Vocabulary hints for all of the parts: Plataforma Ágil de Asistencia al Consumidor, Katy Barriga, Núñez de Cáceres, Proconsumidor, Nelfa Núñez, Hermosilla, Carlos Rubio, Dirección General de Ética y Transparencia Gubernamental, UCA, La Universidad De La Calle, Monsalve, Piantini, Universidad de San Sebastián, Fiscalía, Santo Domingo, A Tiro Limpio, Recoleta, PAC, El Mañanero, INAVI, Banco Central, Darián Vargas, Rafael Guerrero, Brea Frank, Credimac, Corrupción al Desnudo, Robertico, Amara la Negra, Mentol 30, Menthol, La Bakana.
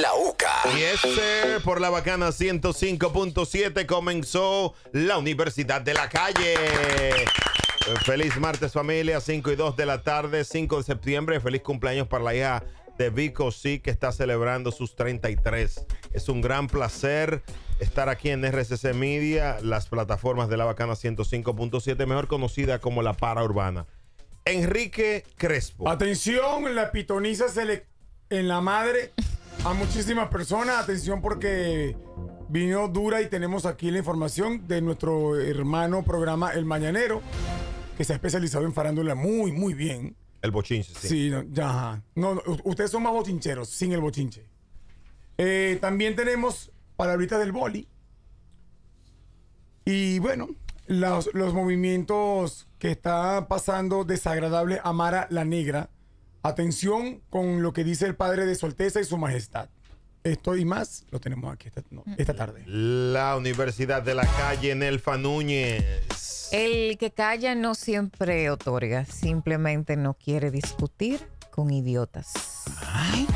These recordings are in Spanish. La UCA. Yes, sir. Por La Bacana 105.7 comenzó la Universidad de la Calle. Feliz martes, familia. 5:02 de la tarde, 5 de septiembre. Feliz cumpleaños para la hija de Vico, sí, que está celebrando sus 33. Es un gran placer estar aquí en RCC Media, las plataformas de La Bacana 105.7, mejor conocida como la para urbana. Enrique Crespo. Atención, la pitoniza se le en la madre a muchísimas personas. Atención, porque vino dura y tenemos aquí la información de nuestro hermano programa El Mañanero, que se ha especializado en farándula muy, muy bien. El bochinche, sí. Sí, ya. No, ustedes son más bochincheros, sin el bochinche. También tenemos palabritas del boli. Y bueno, los movimientos que está pasando desagradable Amara la Negra. Atención con lo que dice el padre de su Alteza y su Majestad. Esto y más lo tenemos aquí esta tarde. La Universidad de la Calle, Nelfa Núñez. El que calla no siempre otorga, simplemente no quiere discutir con idiotas. Ay.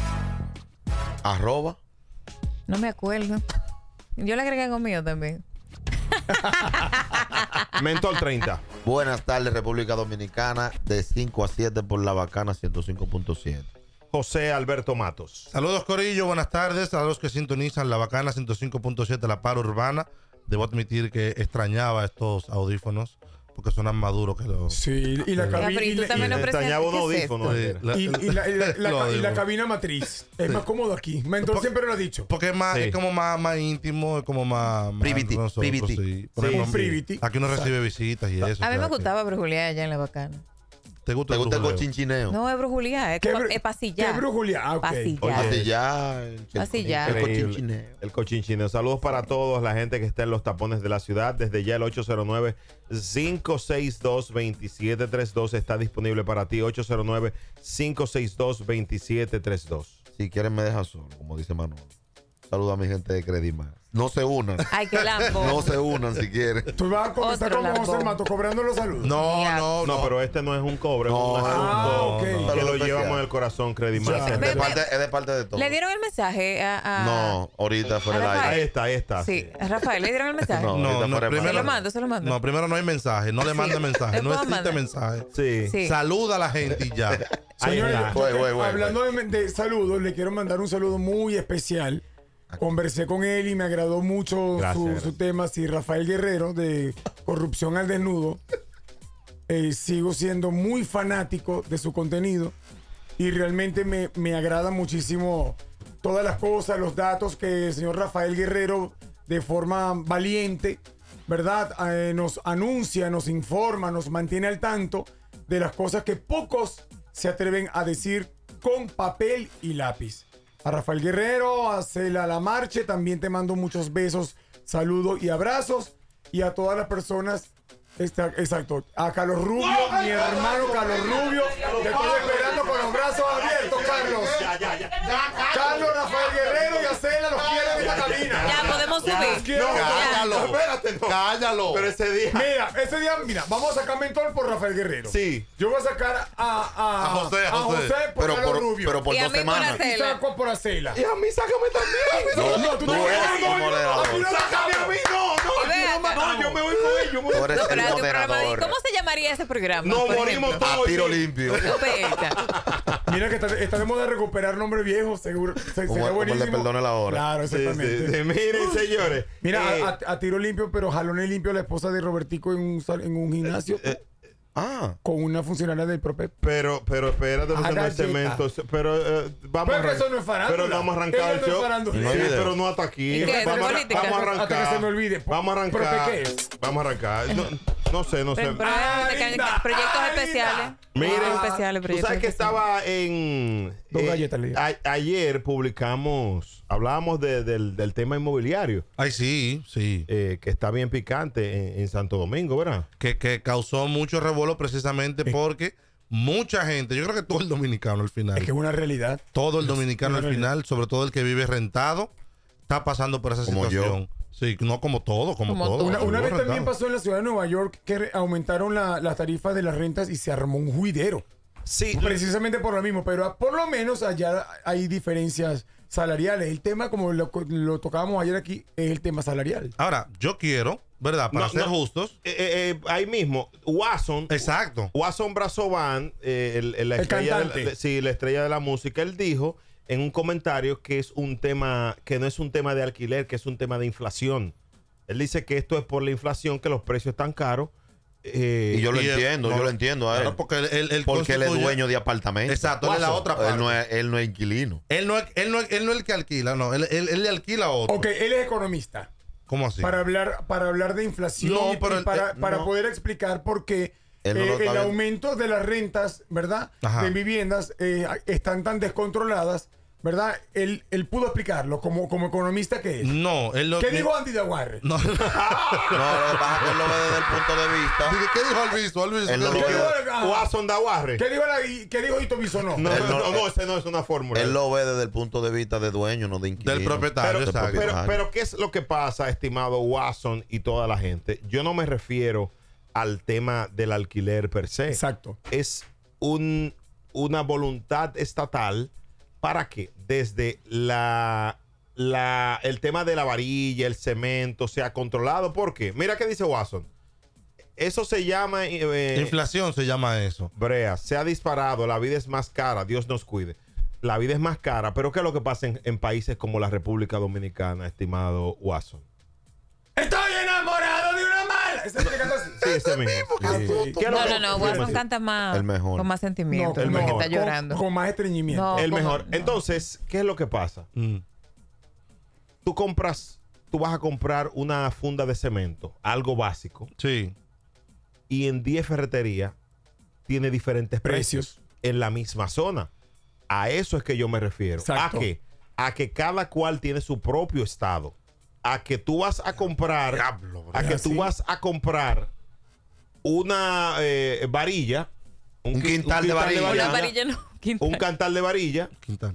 Arroba. No me acuerdo. Yo le agregué algo mío también. Mentol 30. Buenas tardes, República Dominicana, de 5 a 7 por La Bacana 105.7. José Alberto Matos. Saludos, corillo, buenas tardes a los que sintonizan La Bacana 105.7, la par urbana. Debo admitir que extrañaba estos audífonos porque sonan más duros que los... Sí, y la cabina... Y extrañaba unos audífonos. Y la cabina matriz. Es más cómodo aquí. Mentor siempre lo ha dicho. Porque es como más íntimo, es como más... Privity. Privity. Aquí uno recibe visitas y eso. A mí me gustaba brujulear allá en La Bacana. ¿Te gusta el cochincineo? No, es brujulear, es pasillar. ¿Qué brujulear? Ah, ok. Pasillar. El cochincineo. El cochincineo. Saludos para todos, la gente que está en los tapones de la ciudad. Desde ya el 809-562-2732 está disponible para ti. 809-562-2732. Si quieren me dejas solo, como dice Manuel. Saludos a mi gente de Credimac. No se unan. Ay, qué lambo. No se unan si quieren. Tú vas a comenzar como José Mato cobrando los saludos. No, pero este no es un cobre. No, es un asunto que lo llevamos en el corazón, Credimac. Es de parte de todos. ¿Le dieron el mensaje a...? No, ahorita fue el aire. Ahí está. Sí, Rafael, ¿le dieron el mensaje? No, primero... Se lo mando. No, primero no hay mensaje. No le manda mensaje. No existe mensaje. Sí. Saluda a la gente y ya. Señores, hablando de saludos, le quiero mandar un saludo muy especial. Conversé con él y me agradó mucho su tema. Sí, Rafael Guerrero, de Corrupción al Desnudo. Sigo siendo muy fanático de su contenido y realmente me agrada muchísimo todas las cosas, los datos que el señor Rafael Guerrero, de forma valiente, ¿verdad? Nos anuncia, nos informa, nos mantiene al tanto de las cosas que pocos se atreven a decir con papel y lápiz. A Rafael Guerrero, a Cela Lamarche, también te mando muchos besos, saludos y abrazos. Y a todas las personas, exacto, a Carlos Rubio, mi hermano Carlos Rubio, te estoy esperando con los brazos abiertos, Carlos. Carlos, Rafael Guerrero y a Cela los quiero en esta cabina. Ya, podemos subir. No, cállalo. Espérate, no. Cállalo. Pero ese día... Mira, vamos a sacar Mentor por Rafael Guerrero. Sí. Yo voy a sacar a José por Carlos Rubio. Pero por 2 semanas. Y saco por Acela. Y a mí sácame también. No, tú no eres. Sácame a mí, no. Yo me voy con ellos. Tú eres el moderador. ¿Cómo se llamaría ese programa? No, morimos todos. A tiro limpio. Mira que estaremos de recuperar nombre viejo, seguro. Sería buenísimo. Le perdone la hora. Claro, exactamente. Miren, señores. Mira, a tiro limpio, pero jaloné limpio la esposa de Robertico en un gimnasio. Con una funcionaria del propio. Pero espérate, no cemento. Pero eso no es farándula. Pero vamos a arrancar el show. Pero no hasta aquí. Vamos a arrancar. Hasta que se me olvide. Vamos a arrancar. ¿Pero qué es? Vamos a arrancar. No sé. Proyectos especiales. Miren, tú sabes que estaba en... Ayer publicamos, hablábamos del tema inmobiliario. Ay, sí. Que está bien picante en Santo Domingo, ¿verdad? Que causó mucho revuelo precisamente porque mucha gente, yo creo que todo el dominicano al final. Es que es una realidad. Todo el dominicano al final, sobre todo el que vive rentado, está pasando por esa situación. Yo. Sí, no como todo, como todo. Una vez también pasó en la ciudad de Nueva York que aumentaron las tarifas de las rentas y se armó un juidero. Sí. Precisamente por lo mismo, pero por lo menos allá hay diferencias salariales. El tema, como lo tocábamos ayer aquí, es el tema salarial. Ahora, yo quiero, ¿verdad? Para ser justos. Ahí mismo, Wason. Exacto. Wason Brazobán, la estrella de la, sí, la estrella de la música, él dijo en un comentario que es un tema, que no es un tema de alquiler, que es un tema de inflación. Él dice que esto es por la inflación, que los precios están caros. Y yo lo entiendo, yo lo entiendo. A él. Claro, porque él es dueño de apartamento. Exacto, él es la otra parte. Él no es inquilino. Él no es el que alquila, no. Él le alquila a otro. Ok, él es economista. ¿Cómo así? Para hablar de inflación, no, pero para poder explicar por qué el aumento de las rentas, ¿verdad? Ajá. De viviendas están tan descontroladas. ¿Verdad? Él pudo explicarlo como economista que es. No, él lo... ¿Qué dijo Andy Daguarre? No, no, pasa que él lo ve desde el punto de vista. ¿Qué dijo Alviso? ¿Qué dijo Wason Daguarre? ¿Qué dijo Ito Bisonó? No, ese no es una fórmula. Él lo ve desde el punto de vista de dueño, no de inquilino. Del propietario, exacto. Pero ¿qué es lo que pasa, estimado Wason y toda la gente? Yo no me refiero al tema del alquiler per se. Exacto. Es una voluntad estatal... ¿Para qué? Desde el tema de la varilla, el cemento, sea controlado. ¿Por qué? Mira qué dice Wason. Eso se llama... inflación se llama eso. Brea, se ha disparado, la vida es más cara, Dios nos cuide. La vida es más cara, pero ¿qué es lo que pasa en países como la República Dominicana, estimado Wason? ¡Estoy enamorado de una mala! ¿Ese es el que canta así? Sí, ese mismo. Sí. No, Wason canta más. El mejor. Con más sentimiento. El mejor. Está llorando. Con más estreñimiento. No, el mejor. No. Entonces, ¿qué es lo que pasa? Tú vas a comprar una funda de cemento, algo básico. Sí. Y en 10 ferreterías tiene diferentes precios en la misma zona. A eso es que yo me refiero. Exacto. A que cada cual tiene su propio estado. A que tú vas a comprar una varilla, un quintal de varilla,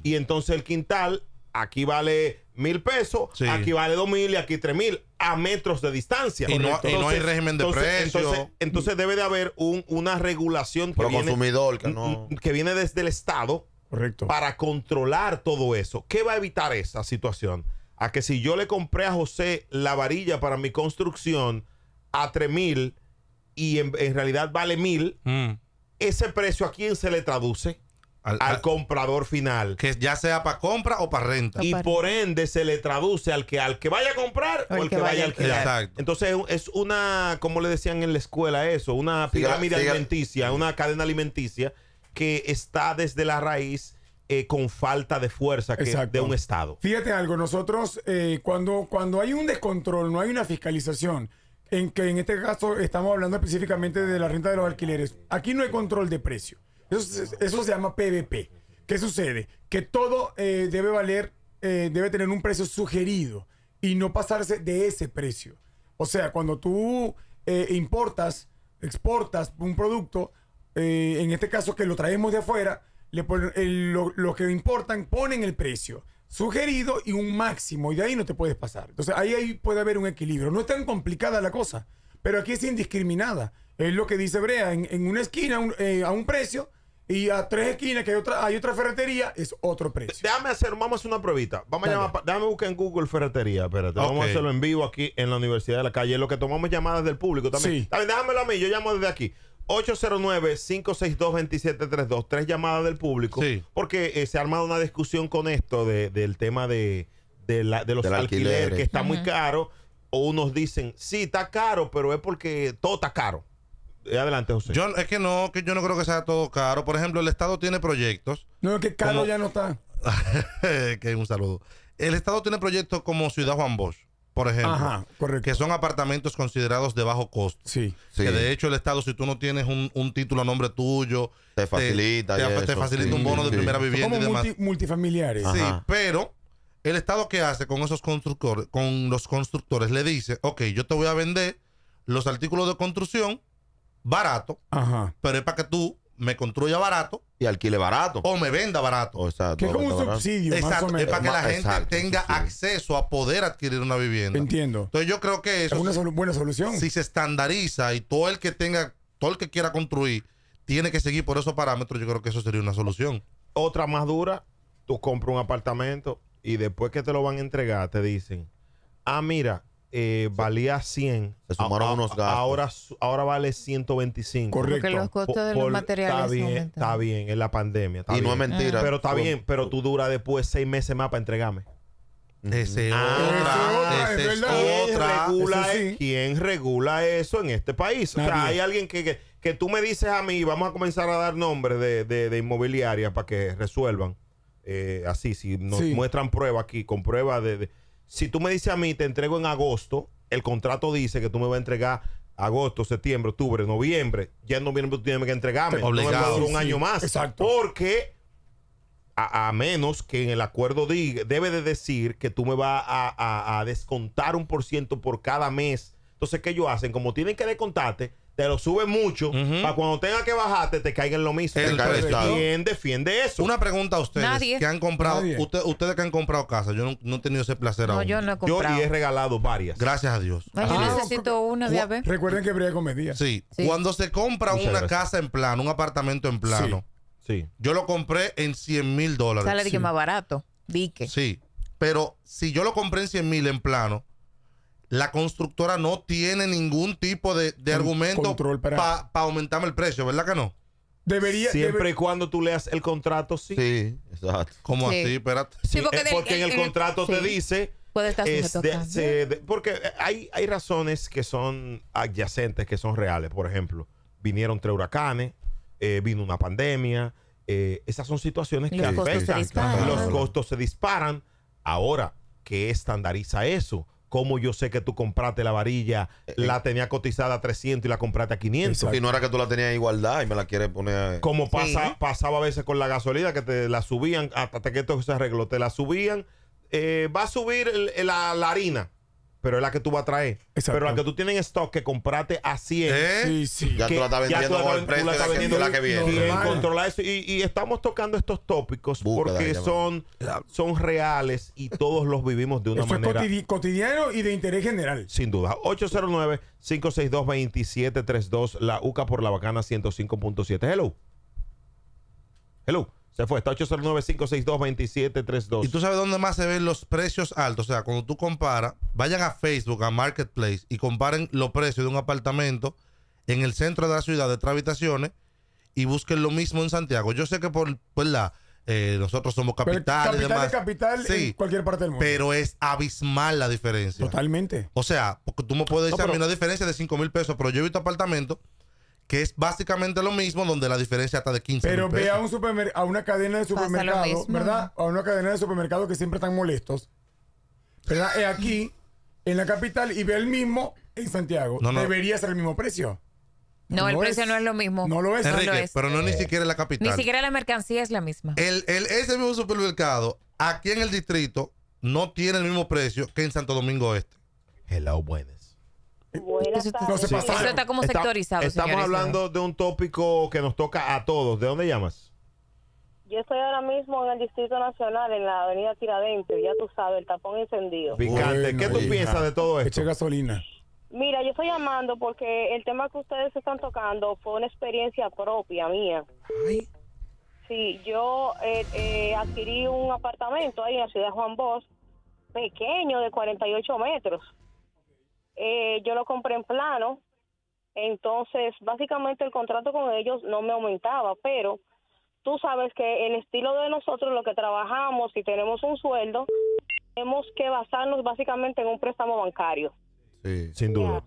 y entonces el quintal aquí vale 1,000 pesos, sí, aquí vale 2,000 y aquí 3,000 a metros de distancia. Y no hay régimen de precios. Entonces debe de haber una regulación que viene desde el Estado. Correcto. Para controlar todo eso. ¿Qué va a evitar esa situación? A que si yo le compré a José la varilla para mi construcción a 3,000 y en realidad vale 1,000, ese precio ¿a quién se le traduce? Al comprador final. Que ya sea para compra o para renta. Y por ende se le traduce al que vaya a comprar o al que vaya a alquilar. Exacto. Entonces es una, como le decían en la escuela eso, una pirámide alimenticia, una cadena alimenticia que está desde la raíz. Con falta de fuerza de un Estado. Fíjate algo, nosotros cuando hay un descontrol, no hay una fiscalización, en este caso estamos hablando específicamente de la renta de los alquileres, aquí no hay control de precio. Eso se llama PVP. ¿Qué sucede? Que todo debe tener un precio sugerido y no pasarse de ese precio. O sea, cuando tú exportas un producto, en este caso que lo traemos de afuera, los que importan ponen el precio sugerido y un máximo, y de ahí no te puedes pasar. Entonces ahí puede haber un equilibrio. No es tan complicada la cosa, pero aquí es indiscriminada. Es lo que dice Brea, en una esquina a un precio, y a 3 esquinas que hay otra ferretería, es otro precio. Vamos a hacer una pruebita. Déjame buscar en Google ferretería, espérate. Okay. Vamos a hacerlo en vivo aquí en la Universidad de la Calle, lo que tomamos llamadas del público también. Sí. También déjamelo a mí, yo llamo desde aquí. 809-562-2732, 3 llamadas del público, sí, porque se ha armado una discusión con esto del tema de los alquileres, que está muy caro, o unos dicen, sí, está caro, pero es porque todo está caro. Adelante, José. Yo no creo que sea todo caro. Por ejemplo, el Estado tiene proyectos. No, es que caro ya no está. Que un saludo. El Estado tiene proyectos como Ciudad Juan Bosch, por ejemplo. Ajá, correcto. Que son apartamentos considerados de bajo costo. Sí, sí. Que de hecho el Estado, si tú no tienes un título a nombre tuyo, te facilita. Te facilita, sí, un bono, sí, de primera vivienda y demás. Multifamiliares. Ajá. Sí, pero el Estado, ¿qué hace con esos constructores? Con los constructores le dice, ok, yo te voy a vender los artículos de construcción barato, ajá, pero es para que tú me construya barato y alquile barato o me venda barato, o sea, que es como un subsidio, exacto, más o menos. Es para que la gente tenga acceso a poder adquirir una vivienda. Entiendo. Entonces yo creo que eso es una buena solución. Si se estandariza y todo el que quiera construir tiene que seguir por esos parámetros, yo creo que eso sería una solución. Otra más dura, tú compras un apartamento y después que te lo van a entregar te dicen, ah, mira, valía 100, se sumaron unos gastos. Ahora vale 125. Correcto. Porque los costos de los materiales está bien, en la pandemia. Está bien. No es mentira. Pero está bien, pero tú duras después 6 meses más para entregarme. ¿Quién regula eso en este país? Nadie. O sea, hay alguien que tú me dices a mí, vamos a comenzar a dar nombres de inmobiliaria para que resuelvan. Así, si nos muestran pruebas aquí, con pruebas de... Si tú me dices a mí, te entrego en agosto, el contrato dice que tú me vas a entregar agosto, septiembre, octubre, noviembre. Ya en noviembre tú tienes que entregarme. Obligado. No me un año más. Exacto. Porque... A menos que en el acuerdo diga, debe de decir que tú me vas a descontar 1% por cada mes. Entonces, ¿qué ellos hacen? Como tienen que descontarte, te lo suben mucho para cuando tenga que bajarte, te caigan lo mismo. ¿Quién defiende eso? Una pregunta a ustedes. Nadie. Que han comprado, ustedes que han comprado casas. Yo no he tenido ese placer aún. Yo no he comprado. Yo he regalado varias. Gracias a Dios. Bueno, yo necesito una de a ver. Recuerden que Brea comedía. Sí. Cuando se compra una casa en plano, un apartamento en plano, yo lo compré en $100,000. Sale de que más barato. Dique. Sí. Pero si yo lo compré en $100,000 en plano, la constructora no tiene ningún tipo de argumento para aumentarme el precio, ¿verdad que no? Siempre y cuando tú leas el contrato, sí, exacto. ¿Cómo así? Espérate. Sí, porque en el contrato te dice... Puede estar porque hay razones que son adyacentes, que son reales. Por ejemplo, vinieron 3 huracanes. Vino una pandemia. Esas son situaciones que afectan. Los costos se disparan. Ahora, ¿qué estandariza eso? ¿Cómo yo sé que tú compraste la varilla, la tenía cotizada a 300 y la compraste a 500? Exacto. Y no era que tú la tenías en igualdad y me la quieres poner... Como pasaba a veces con la gasolina, que te la subían, hasta que esto se arregló, te la subían. Va a subir la harina, pero es la que tú vas a traer. Pero la que tú tienes en stock que compraste a 100. Ya tú la estás vendiendo con el precio de la que viene. Controla eso. Y estamos tocando estos tópicos porque son reales y todos los vivimos de una manera. Es cotidiano y de interés general. Sin duda. 809-562-2732. La UCA por La Bacana 105.7. Hello. Hello. Se fue. Está 809-562-2732. ¿Y tú sabes dónde más se ven los precios altos? O sea, cuando tú comparas, vayan a Facebook, a Marketplace, y comparen los precios de un apartamento en el centro de la ciudad de 3 habitaciones y busquen lo mismo en Santiago. Yo sé que por nosotros somos capital y demás. Capital en cualquier parte del mundo. Pero es abismal la diferencia. Totalmente. O sea, porque tú me puedes decir a mí una diferencia de $5,000, pero yo he visto apartamentos que es básicamente lo mismo, donde la diferencia está de 15. Pero ve a una cadena de supermercados, ¿verdad? A una cadena de supermercados que siempre están molestos, ¿verdad? Aquí, en la capital, y ve el mismo en Santiago. No. Debería ser el mismo precio. No, el precio no es lo mismo. No lo es. Enrique, no lo es. Pero no ni siquiera en la capital. Ni siquiera la mercancía es la misma. Ese mismo supermercado, aquí en el distrito, no tiene el mismo precio que en Santo Domingo Este. Hello, buenas. Eso está como sectorizado. Estamos hablando de un tópico que nos toca a todos. ¿De dónde llamas? Yo estoy ahora mismo en el Distrito Nacional, en la avenida Tiradentes. Ya tú sabes, el tapón encendido. Picante. ¿Qué tú piensas de todo esto? Eche gasolina. Mira, yo estoy llamando porque el tema que ustedes están tocando fue una experiencia propia mía. Ay. Sí, yo adquirí un apartamento ahí en la Ciudad Juan Bosch, pequeño, de 48 metros. Yo lo compré en plano, entonces básicamente el contrato con ellos no me aumentaba, pero tú sabes que el estilo de nosotros, lo que trabajamos y tenemos un sueldo, tenemos que basarnos básicamente en un préstamo bancario. Sí, sin duda.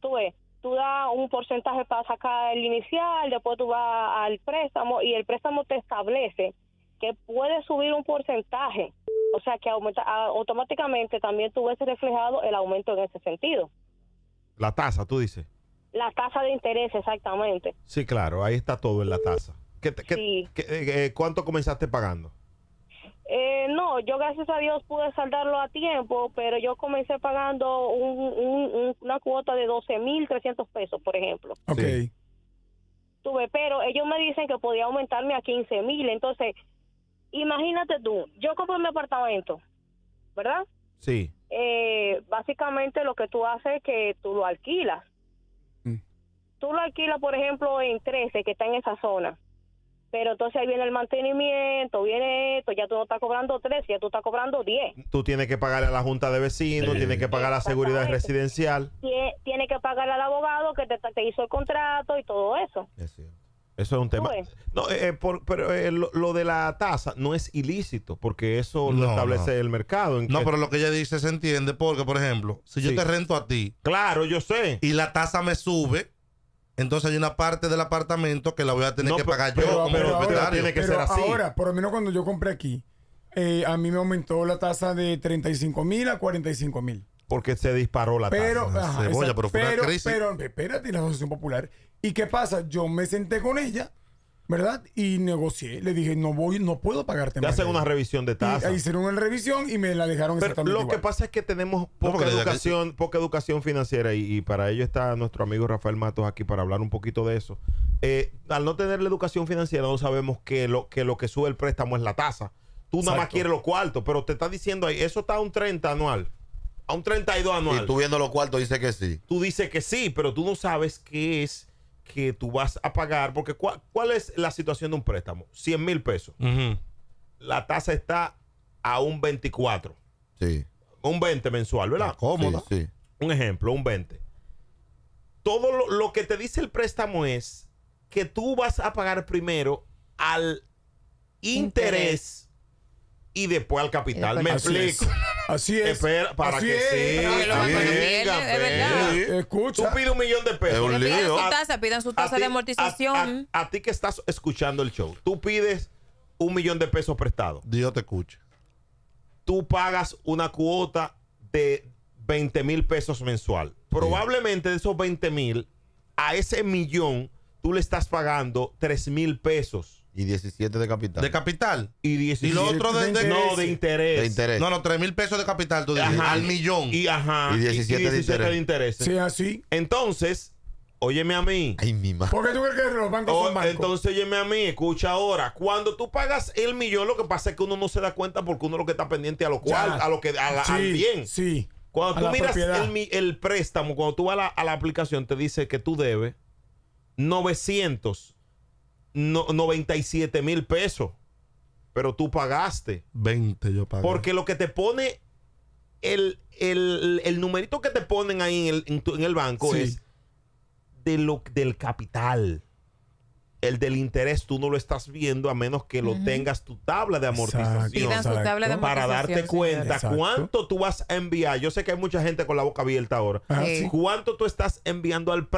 Tú das un porcentaje para sacar el inicial, después tú vas al préstamo y el préstamo te establece que puedes subir un porcentaje. O sea, que automáticamente también tú ves reflejado el aumento en ese sentido. La tasa, tú dices. La tasa de interés, exactamente. Sí, claro, ahí está todo en la tasa. ¿Cuánto comenzaste pagando? No, yo gracias a Dios pude saldarlo a tiempo, pero yo comencé pagando una cuota de $12,300, por ejemplo. Ok. Sí. Pero ellos me dicen que podía aumentarme a $15,000, entonces... Imagínate tú, yo compro mi apartamento, ¿verdad? Sí. Básicamente lo que tú haces es que tú lo alquilas. Tú lo alquilas, por ejemplo, en 13, que está en esa zona. Pero entonces ahí viene el mantenimiento, viene esto, ya tú no estás cobrando 3, ya tú estás cobrando 10. Tú tienes que pagar a la junta de vecinos, tienes que pagar a seguridad residencial. Tienes que pagar al abogado que te hizo el contrato y todo eso. Es cierto. Eso es un tema. No, pero lo de la tasa no es ilícito, porque eso lo establece el mercado. No, pero lo que ella dice se entiende porque, por ejemplo, si yo te rento a ti. Claro, yo sé. Y la tasa me sube. Entonces hay una parte del apartamento que la voy a tener que pagar yo como propietario. Tiene que ser así. Ahora, por lo menos cuando yo compré aquí, a mí me aumentó la tasa de 35,000 a 45,000. Porque se disparó la tasa. Pero espérate, la Asociación Popular. ¿Y qué pasa? Yo me senté con ella, ¿verdad? Y negocié. Le dije, no puedo pagarte más. Te hacen una revisión de tasa. Hicieron una revisión y me la dejaron exactamente igual. Lo que pasa es que tenemos poca educación financiera y para ello está nuestro amigo Rafael Matos aquí para hablar un poquito de eso. Al no tener la educación financiera no sabemos que lo que sube el préstamo es la tasa. Tú nada más quieres los cuartos, pero te está diciendo ahí, eso está a un 30 anual. A un 32 anual. Y tú viendo los cuartos dices que sí. Tú dices que sí, pero tú no sabes qué es que tú vas a pagar, porque ¿cuál es la situación de un préstamo? 100,000 pesos. Uh-huh. La tasa está a un 24. Sí. Un 20 mensual, ¿verdad? Cómoda. Sí, sí. Un ejemplo, un 20. Todo lo que te dice el préstamo es que tú vas a pagar primero al interés. Y después al capital. Me explico. Así es. Espera, para que sí. Escucha. Tú pides $1,000,000. Pidan su tasa de amortización. A ti que estás escuchando el show, tú pides $1,000,000 prestado. Dios te escucha. Tú pagas una cuota de $20,000 mensual. Probablemente de esos 20,000, a ese millón, tú le estás pagando $3,000. Y 17 de capital. ¿De capital? Y 17 lo otro de interés. De interés. No, 3,000 pesos de capital, tú dices, al millón. Y 17 de interés. Sí, así. Entonces, óyeme a mí. Ay, mi madre. ¿Por qué tú crees que los bancos son bancos? Entonces, óyeme a mí, escucha ahora. Cuando tú pagas el millón, lo que pasa es que uno no se da cuenta porque uno lo que está pendiente a lo cual, a lo que, al bien. Sí. Cuando tú miras el préstamo, cuando tú vas a la aplicación, te dice que tú debes 97,000 pesos, pero tú pagaste 20. Yo pagué porque lo que te pone el numerito que te ponen ahí en el banco es del capital. El del interés tú no lo estás viendo a menos que lo tengas tu tabla de amortización. Pidan su tabla de amortización para darte cuenta cuánto tú vas a enviar. Yo sé que hay mucha gente con la boca abierta ahora. Cuánto tú estás enviando al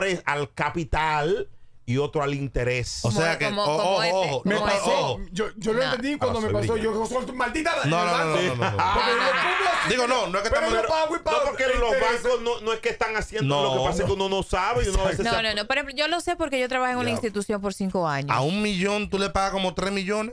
capital y otro al interés. O sea que me pasó. Yo lo entendí cuando me pasó. Yo suelto maldita. No. Digo, no es que estamos. No, porque los bancos no es que están haciendo lo que pasa, es que uno no sabe. No. Por ejemplo, yo lo sé porque yo trabajé en una institución por 5 años. A $1,000,000 tú le pagas como $3,000,000.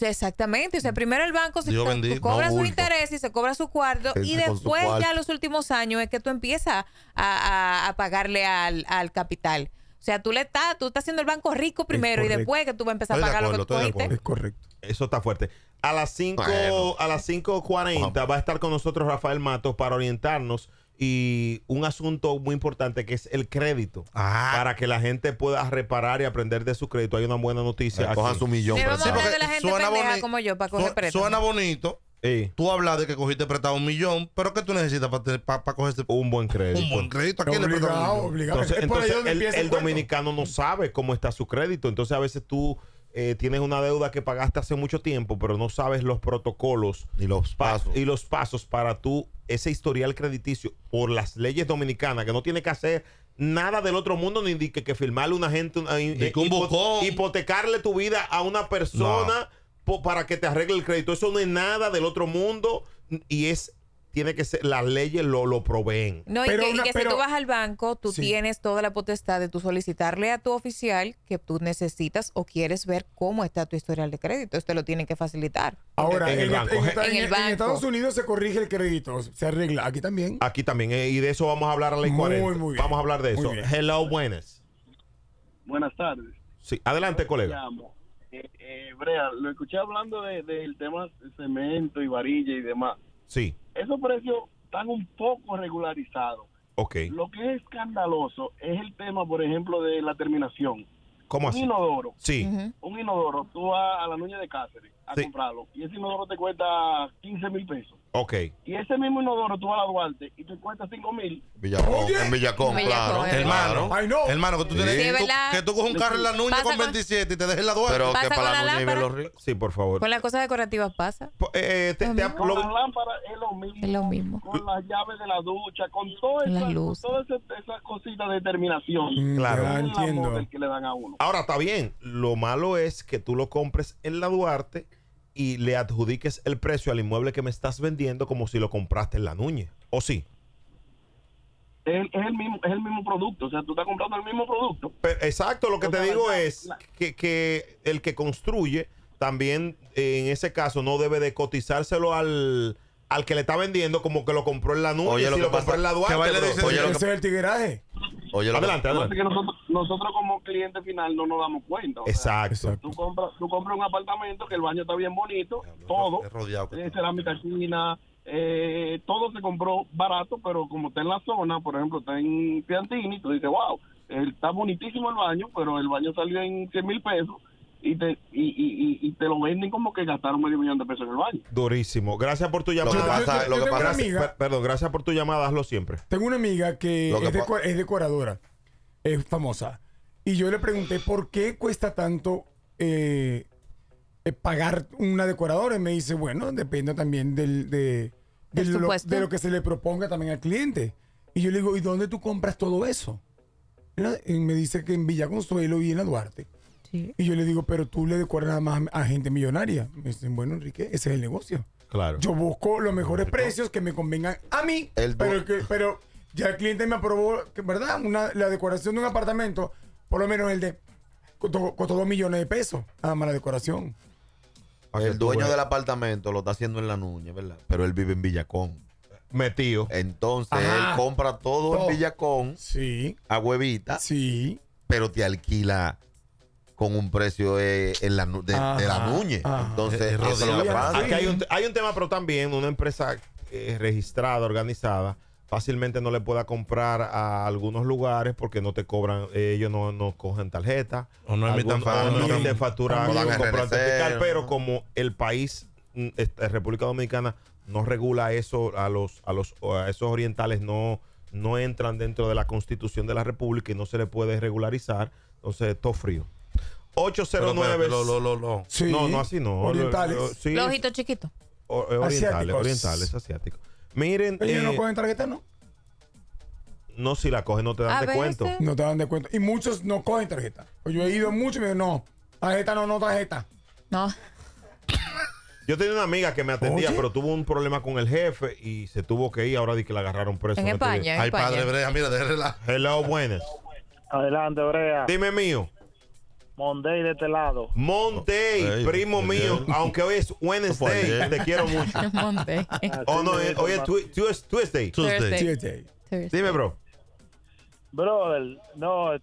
Exactamente. O sea, primero el banco se cobra su interés y se cobra su cuarto. Y después, ya los últimos años, es que tú empiezas a pagarle al capital. O sea, tú estás haciendo el banco rico primero y después que tú vas a empezar a pagar lo que tú diste. Es correcto. Eso está fuerte. A las 5:40 va a estar con nosotros Rafael Matos para orientarnos y un asunto muy importante que es el crédito. Para que la gente pueda reparar y aprender de su crédito. Hay una buena noticia. Cojan su millón. Suena bonito. Tú hablas de que cogiste prestado $1,000,000, pero ¿qué tú necesitas para coger un buen crédito? Un buen crédito. ¿A quién le prestamos? Obligado. Entonces el dominicano no sabe cómo está su crédito. Entonces a veces tú tienes una deuda que pagaste hace mucho tiempo, pero no sabes los protocolos y los pasos para tú ese historial crediticio por las leyes dominicanas, que no tiene que hacer nada del otro mundo, ni que firmarle a una gente, hipotecarle tu vida a una persona. Para que te arregle el crédito. Eso no es nada del otro mundo y tiene que ser, las leyes lo proveen. No, si tú vas al banco, tú tienes toda la potestad de tú solicitarle a tu oficial que tú necesitas o quieres ver cómo está tu historial de crédito. Esto lo tienen que facilitar. Ahora, en Estados Unidos se corrige el crédito, se arregla. Aquí también. Aquí también. Y de eso vamos a hablar a la ley 40. Muy bien. Vamos a hablar de eso. Hello, buenas. Buenas tardes. Sí, adelante, colega. Brea, lo escuché hablando del tema cemento y varilla y demás. Sí. Esos precios están un poco regularizados. Lo que es escandaloso es el tema, por ejemplo, de la terminación. ¿Cómo así? Un inodoro. Sí. Un inodoro. Tú vas a la Núñez de Cáceres a comprarlo y ese inodoro te cuesta 15,000 pesos. Ok. Y ese mismo inodoro tú vas a la Duarte y te cuesta 5,000. En Villacón, claro. Hermano. Ay, no. Hermano, que tú tienes que tú coges un carro en la Núñez con 27 y te dejes la Duarte. Pero que para la Núñez y los ricos. Sí, por favor. Con las cosas decorativas pasa. Con las lámparas es lo mismo. Es lo mismo. Con las llaves de la ducha, con todas esas cositas de terminación. Claro. Entiendo. Que le dan a uno. Ahora, está bien. Lo malo es que tú lo compres en la Duarte y le adjudiques el precio al inmueble que me estás vendiendo como si lo compraste en la Núñez, ¿o sí? Es el mismo producto, o sea, tú estás comprando el mismo producto. Pero, exacto, lo que te digo es que el que construye también, en ese caso, no debe de cotizárselo al que le está vendiendo como que lo compró en la Núñez. Oye, lo que compró en la Duarte. Oye, ese es el tigueraje. Oye, adelante. Que nosotros como cliente final no nos damos cuenta. Exacto. Sea, tú compras un apartamento que el baño está bien bonito, todo, cerámica china, todo se compró barato, pero como está en la zona, por ejemplo, está en Piantini, tú dices, wow, está bonitísimo el baño, pero el baño salió en 100,000 pesos. Y te lo venden como que gastaron $1,000,000 de pesos en el baño. Durísimo. Gracias por tu llamada. Gracias por tu llamada, hazlo siempre. Tengo una amiga que es decoradora, es famosa. Y yo le pregunté por qué cuesta tanto pagar una decoradora. Y me dice, bueno, depende también de lo que se le proponga también al cliente. Y yo le digo, ¿y dónde tú compras todo eso? Y me dice que en Villa Consuelo y en la Duarte. Sí. Y yo le digo, pero tú le decoras nada más a gente millonaria. Me dicen, bueno, Enrique, ese es el negocio. Claro. Yo busco los mejores precios que me convengan a mí. Pero ya el cliente me aprobó, ¿verdad? La decoración de un apartamento, por lo menos costó $2,000,000 de pesos. Nada más la decoración. El dueño del apartamento lo está haciendo en la Núñez, ¿verdad? Pero él vive en Villacón. Metido. Entonces, él compra todo en Villacón. Sí. A huevita. Sí. Pero te alquila con un precio de la Núñez. Entonces, eso es lo que pasa. Aquí hay un tema, pero también una empresa registrada, organizada, fácilmente no le pueda comprar a algunos lugares porque no te cobran, ellos no cogen tarjeta. O no emiten factura, pero como el país, República Dominicana, no regula eso, a esos orientales no entran dentro de la Constitución de la República y no se le puede regularizar, entonces todo frío. 809. Sí. No, así no. Orientales. Sí. Los ojitos chiquitos. Orientales, asiáticos. Miren. ¿Ellos no cogen tarjeta, no? No, si la cogen, no te dan descuento. No te dan descuento. Y muchos no cogen tarjeta. Yo he ido mucho y me dicen, no, tarjeta no, tarjeta. No. Yo tenía una amiga que me atendía, pero tuvo un problema con el jefe y se tuvo que ir. Ahora di que la agarraron preso. En España. Ay, padre Brea, mira, de relajo. Hello, buenas. Adelante, Brea. Dime, mío. Monday de este lado. Monday, primo mío. Aunque hoy es Wednesday, te quiero mucho. Monday. Oh, no, hoy es Tuesday. Dime, bro. Brother, no,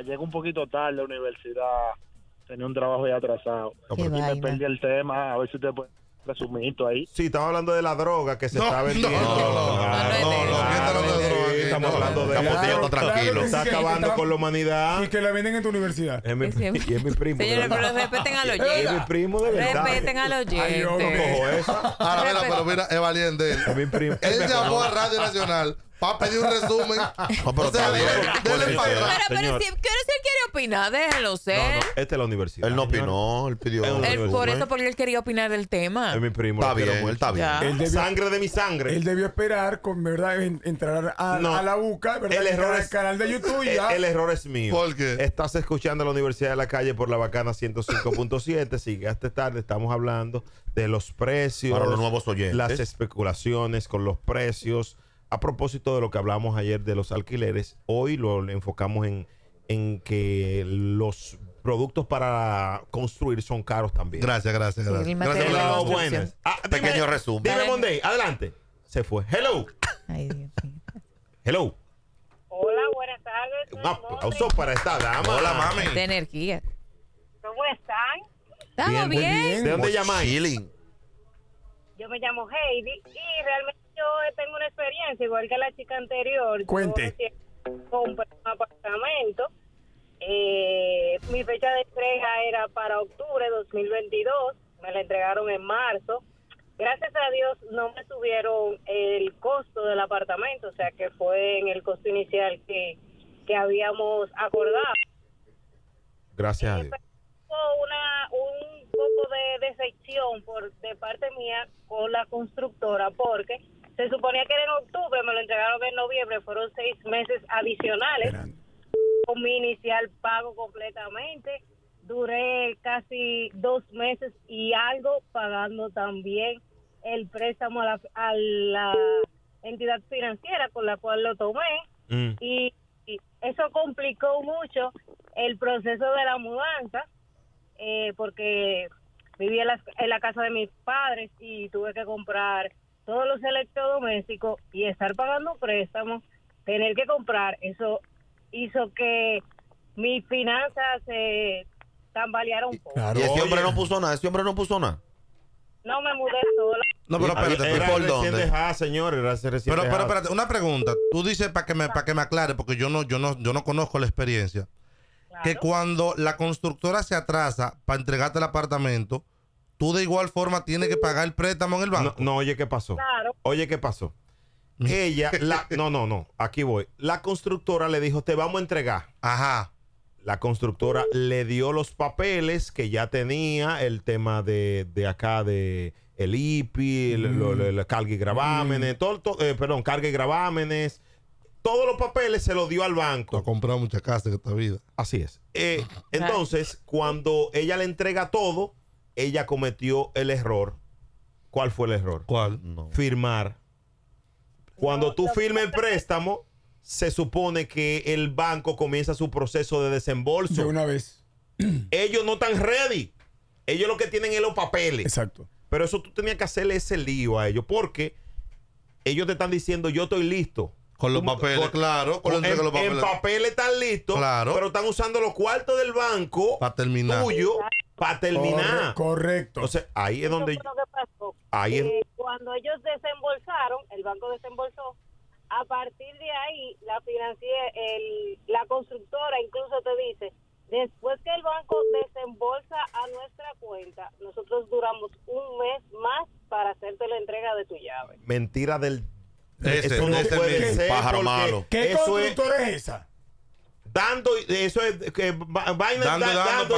llegué un poquito tarde a la universidad. Tenía un trabajo ya atrasado. Y me perdí el tema. A ver si usted puede resumir todo ahí. Sí, estamos hablando de la droga que se está vendiendo. No. Estamos hablando de la tranquilo. Está acabando con la humanidad. Y que la venden en tu universidad. Y es mi primo. Señores, pero respeten a los oyentes. Es mi primo de verdad. Respeten a los oyentes. Yo no cojo eso. Ahora, mira, pero mira, es valiente. Es mi primo. Él llamó a Radio Nacional para pedir un resumen. No, pero está bien. Denle para allá. Pero si él quiere opinar, déjalo ser. Esta es la universidad. Él no opinó, él pidió. Por eso él quería opinar del tema. Es mi primo. Está bien, él está bien. Sangre de mi sangre. Él debió esperar, con verdad, entrar a la UCA, ¿verdad? El canal de YouTube ya. El error es mío. ¿Por qué? Estás escuchando a la Universidad de la Calle por La Bacana 105.7. Sigue hasta tarde. Estamos hablando de los precios. Para los nuevos oyentes. Las especulaciones con los precios. A propósito de lo que hablamos ayer de los alquileres, hoy lo enfocamos en que los productos para construir son caros también. Gracias. Sí, gracias. Bueno. Pequeño resumen. Dime, Monday, adelante. Se fue. Hello. Ay, Dios mío. Hello. Hola, buenas tardes. Un aplauso para esta dama. Hola, mami. De energía. ¿Cómo están? Estamos bien. ¿De dónde llamáis? Chilling. Yo me llamo Heidi y realmente yo tengo una experiencia igual que la chica anterior. Cuente. Compré un apartamento Mi fecha de entrega era para octubre de 2022, me la entregaron en marzo. Gracias a Dios no me subieron el costo del apartamento, o sea que fue en el costo inicial que habíamos acordado. Gracias a Dios. Hubo un poco de decepción de parte mía con la constructora, porque se suponía que era en octubre, me lo entregaron en noviembre, fueron 6 meses adicionales. Grande. Con mi inicial pago completamente, duré casi 2 meses y algo pagando también el préstamo a la entidad financiera con la cual lo tomé, y eso complicó mucho el proceso de la mudanza, porque vivía en la casa de mis padres y tuve que comprar todos los electrodomésticos y estar pagando préstamos, tener que comprar, eso hizo que mis finanzas se tambalearon un poco. Claro, y este hombre no puso nada, No me mudé sola. No, pero espérate, señores, pero espérate, una pregunta. Tú dices para que me aclare, porque yo no conozco la experiencia. Claro. Que cuando la constructora se atrasa para entregarte el apartamento, tú de igual forma tienes que pagar el préstamo en el banco. No, oye, ¿qué pasó? Claro. Oye, ¿qué pasó? Aquí voy. La constructora le dijo, te vamos a entregar. Ajá. La constructora le dio los papeles que ya tenía, el tema de acá de el IPI, el carga y gravámenes, carga y gravámenes, todos los papeles se los dio al banco. Ha comprado muchas casas en esta vida. Así es. Entonces, cuando ella le entrega todo, ella cometió el error. ¿Cuál fue el error? ¿Cuál? No. Firmar. Cuando tú firmes el préstamo, se supone que el banco comienza su proceso de desembolso. De una vez. Ellos no están ready. Ellos lo que tienen es los papeles. Exacto. Pero eso tú tenías que hacerle ese lío a ellos, porque ellos te están diciendo, yo estoy listo. Con los papeles, claro. En papeles están listos, claro, pero están usando los cuartos del banco tuyo para terminar. Correcto. Entonces, ahí es donde... Cuando ellos desembolsaron, el banco desembolsó, a partir de ahí, la financiera, la constructora incluso te dice, después que el banco desembolsa a nuestra cuenta, nosotros duramos 1 mes más para hacerte la entrega de tu llave. Mentira del... eso no puede ser, pájaro malo. ¿Qué constructora es esa? Dando, eso es que dando,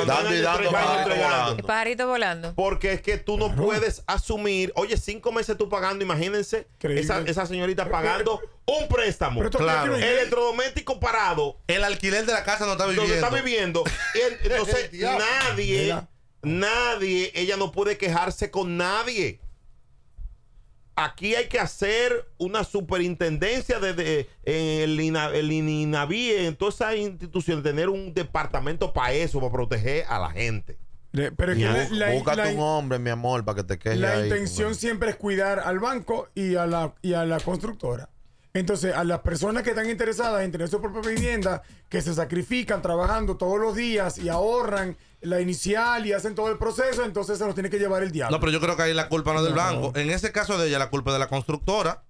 pajarito volando. Porque es que tú no puedes asumir, oye, 5 meses tú pagando, imagínense, esa señorita pagando un préstamo, claro, electrodoméstico parado, el alquiler de la casa no está viviendo. Entonces nadie, ella no puede quejarse con nadie. Aquí hay que hacer una superintendencia el INAVI, en todas esas instituciones, tener un departamento para eso, para proteger a la gente. Búscate un hombre, mi amor, para que te quejes. La intención siempre es cuidar al banco y a la constructora. Entonces, a las personas que están interesadas en tener su propia vivienda, que se sacrifican trabajando todos los días y ahorran la inicial y hacen todo el proceso, entonces se nos tiene que llevar el diablo. No, pero yo creo que ahí la culpa no es del banco. En ese caso de ella, la culpa es de la constructora,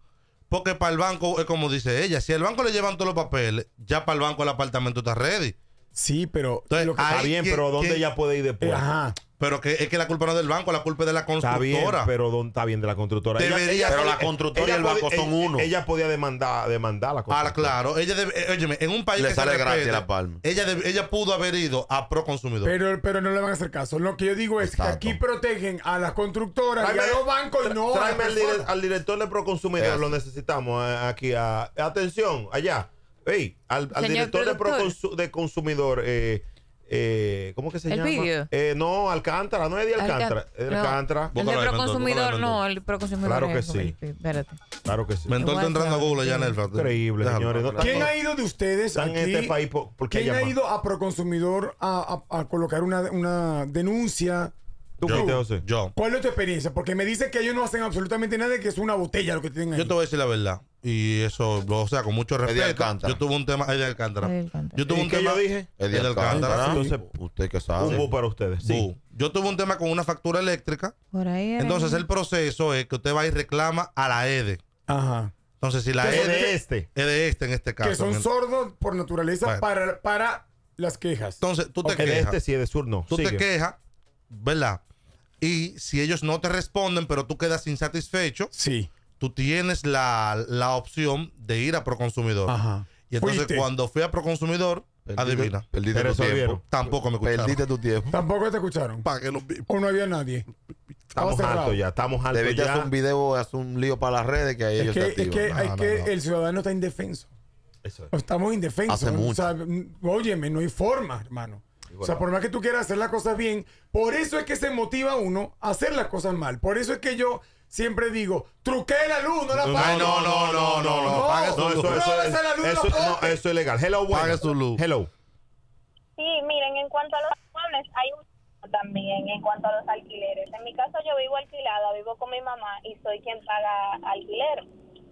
porque para el banco, es como dice ella, si al banco le llevan todos los papeles, ya para el banco el apartamento está ready. Sí, pero... Entonces, lo que está bien, pero ¿dónde ella puede ir después? Ajá. Pero es que la culpa no es del banco, la culpa es de la constructora. De la constructora. Pero la constructora y el banco son uno. Ella podía demandar a la constructora. Ah, claro. Ella óyeme, en un país le que sale gratis la palma. Ella pudo haber ido a Proconsumidor. Pero no le van a hacer caso. Lo que yo digo es que aquí protegen a las constructoras y a los bancos y no. Tráeme al director de Proconsumidor, lo necesitamos aquí. Atención, allá. Hey, al director de Consumidor. ¿Cómo que se llama? No, Alcántara, no es Eddy Alcántara. El de Proconsumidor, no, el Proconsumidor. Claro que sí. Espérate. Claro que sí. Mentol está entrando a Google ya en el rato. Increíble, señores. ¿Quién ha ido de ustedes aquí, en este país? ¿Quién ha ido a Proconsumidor a colocar una denuncia? Yo. ¿Cuál es tu experiencia? Porque me dice que ellos no hacen absolutamente nada, que es una botella lo que tienen ahí. Yo te voy a decir la verdad. Y eso, o sea, con mucho respeto. Yo tuve un tema, Eddy Alcántara. Yo dije, Eddy Alcántara. Entonces, usted que sabe. Un bu para ustedes. Sí. Yo tuve un tema con una factura eléctrica. Por ahí era. Entonces, el proceso es que usted va y reclama a la EDE. Ajá. Entonces, si la EDE Este en este caso. Que son sordos por naturaleza para las quejas. Entonces, tú te quejas. De este sí, de sur no. Tú te quejas, ¿verdad? Y si ellos no te responden, pero tú quedas insatisfecho, sí, tú tienes la opción de ir a Proconsumidor. Ajá. Y entonces cuando fui a Proconsumidor, adivina, perdiste tu tiempo. Tampoco me escucharon. Perdiste tu tiempo. Tampoco te escucharon. ¿Para que o no había nadie? Estamos altos ya, estamos altos. Debiste hacer un video, hacer un lío para las redes que ahí ellos te activan. Es que el ciudadano está indefenso. Eso es. Estamos indefensos. Hace mucho. O sea, óyeme, no hay forma, hermano. O sea, por más que tú quieras hacer las cosas bien, por eso es que se motiva uno a hacer las cosas mal. Por eso es que yo siempre digo, truqué la luz, no la pagues. No. Pague su luz. Eso es legal. Hello, bueno. Pague su luz. Hello. Sí, miren, en cuanto a los muebles, hay un también en cuanto a los alquileres. En mi caso yo vivo alquilada, vivo con mi mamá y soy quien paga alquiler.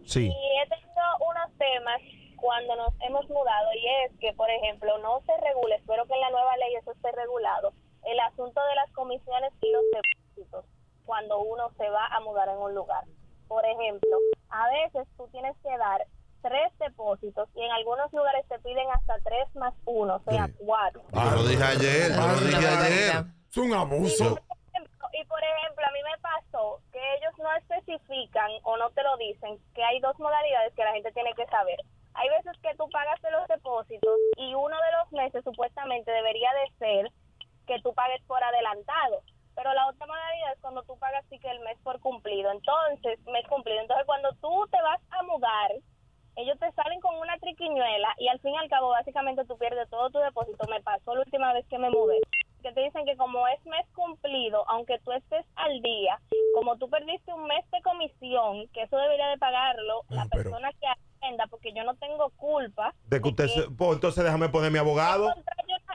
Sí. Y he tenido unos temas cuando nos hemos mudado, y es que, por ejemplo, no se regula, espero que en la nueva ley eso esté regulado, el asunto de las comisiones y los depósitos cuando uno se va a mudar en un lugar. Por ejemplo, a veces tú tienes que dar 3 depósitos y en algunos lugares te piden hasta 3 más 1, o sea, 4. Ah, lo dije ayer, es un abuso. Y por ejemplo, a mí me pasó que ellos no especifican o no te lo dicen, que hay 2 modalidades que la gente tiene que saber. Hay veces que tú pagas los depósitos y uno de los meses supuestamente debería de ser que tú pagues por adelantado, pero la otra modalidad es cuando tú pagas sí que el mes por cumplido. Entonces, mes cumplido. Entonces, cuando tú te vas a mudar, ellos te salen con una triquiñuela y al fin y al cabo, básicamente, tú pierdes todo tu depósito. Me pasó la última vez que me mudé, que te dicen que como es mes cumplido, aunque tú estés al día, como tú perdiste un mes de comisión, que eso debería de pagarlo la persona que agenda, porque yo no tengo culpa. De que usted, entonces déjame poner mi abogado.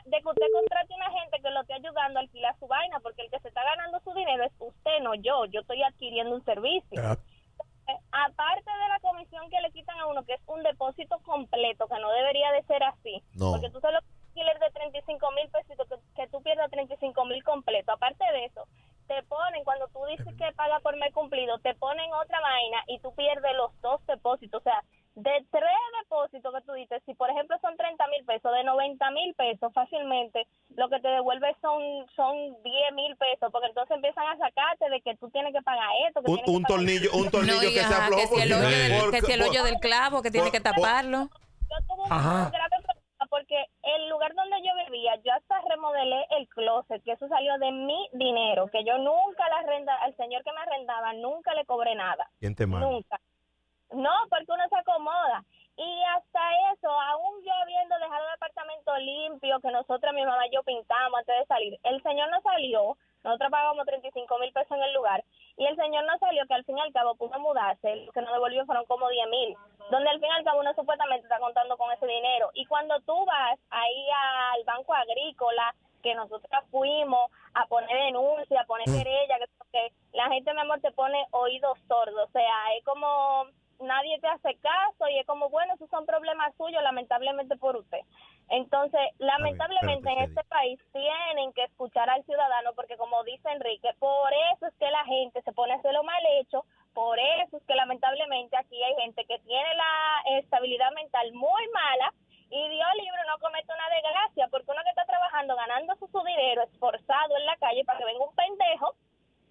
De que usted contrate una gente que lo esté ayudando a alquilar su vaina, porque el que se está ganando su dinero es usted, no yo. Yo estoy adquiriendo un servicio. Aparte de la comisión que le quitan a uno, que es un depósito completo, que no debería de ser así. No. Porque tú solo de 35 mil pesitos, que tú pierdas 35 mil completo. Aparte de eso, te ponen, cuando tú dices que paga por mes cumplido, te ponen otra vaina y tú pierdes los 2 depósitos. O sea, de 3 depósitos que tú dices, si por ejemplo son 30 mil pesos, de 90 mil pesos fácilmente, lo que te devuelve son 10 mil pesos, porque entonces empiezan a sacarte de que tú tienes que pagar esto. Que un tornillo que se aflojó. Que si el hoyo del clavo, que tiene que taparlo. Yo tuve un grave porque el lugar donde yo vivía, yo hasta remodelé el closet, que eso salió de mi dinero, que yo nunca la renta, al señor que me arrendaba nunca le cobré nada. ¿Quién te manda? Nunca. No, porque uno se acomoda. Y hasta eso, aún yo habiendo dejado el apartamento limpio, que nosotras, mi mamá y yo pintamos antes de salir, el señor no salió, nosotros pagamos 35 mil pesos en el lugar, y el señor no salió, que al fin y al cabo pudo mudarse, lo que nos devolvió fueron como 10 mil, donde al fin y al cabo uno supuestamente está contando con ese dinero. Y cuando tú vas ahí al Banco Agrícola, que nosotros fuimos a poner denuncia, a poner querella, que la gente, mi amor, te pone oídos sordos, o sea, es como nadie te hace caso y es como, bueno, esos son problemas suyos, lamentablemente por usted. Entonces, lamentablemente en este país tienen que escuchar al ciudadano, porque como dice Enrique, por eso es que la gente se pone a hacer lo mal hecho, por eso es que lamentablemente aquí hay gente que tiene la estabilidad mental muy mala y Dios libre no comete una desgracia, porque uno que está trabajando, ganándose su dinero, esforzado en la calle para que venga un pendejo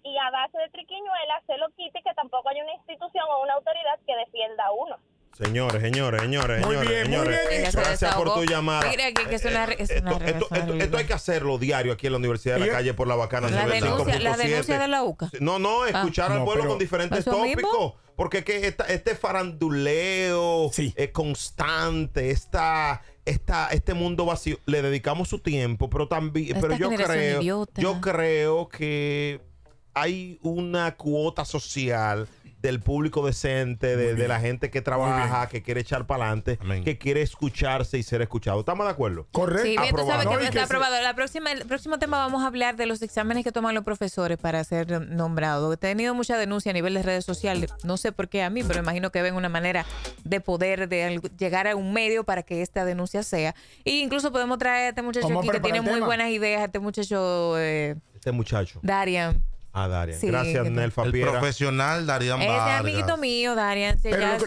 y a base de triquiñuelas se lo quite, que tampoco hay una institución o una autoridad que defienda a uno. Señores. Muy bien. Gracias por tu llamada. Mira, que esto hay que hacerlo diario aquí en la Universidad de la Calle por La Bacana 105.7. ¿La denuncia de la UCA? No, escuchar al pueblo con diferentes tópicos. Porque es que este faranduleo es constante, este mundo vacío. Le dedicamos su tiempo, pero también, pero yo creo que hay una cuota social del público decente, de la gente que trabaja, que quiere echar para adelante, que quiere escucharse y ser escuchado. ¿Estamos de acuerdo? Correcto. Sí, bien, tú sabes que está aprobado. El próximo tema vamos a hablar de los exámenes que toman los profesores para ser nombrados. He tenido mucha denuncia a nivel de redes sociales. No sé por qué a mí, pero imagino que ven una manera de poder de llegar a un medio para que esta denuncia sea. E incluso podemos traer a este muchacho aquí que tiene muy buenas ideas. Este muchacho. Darián. A Darián. Sí, gracias, Nelfa. El profesional Darián Vargas. Es amiguito mío, Darián. Pero lo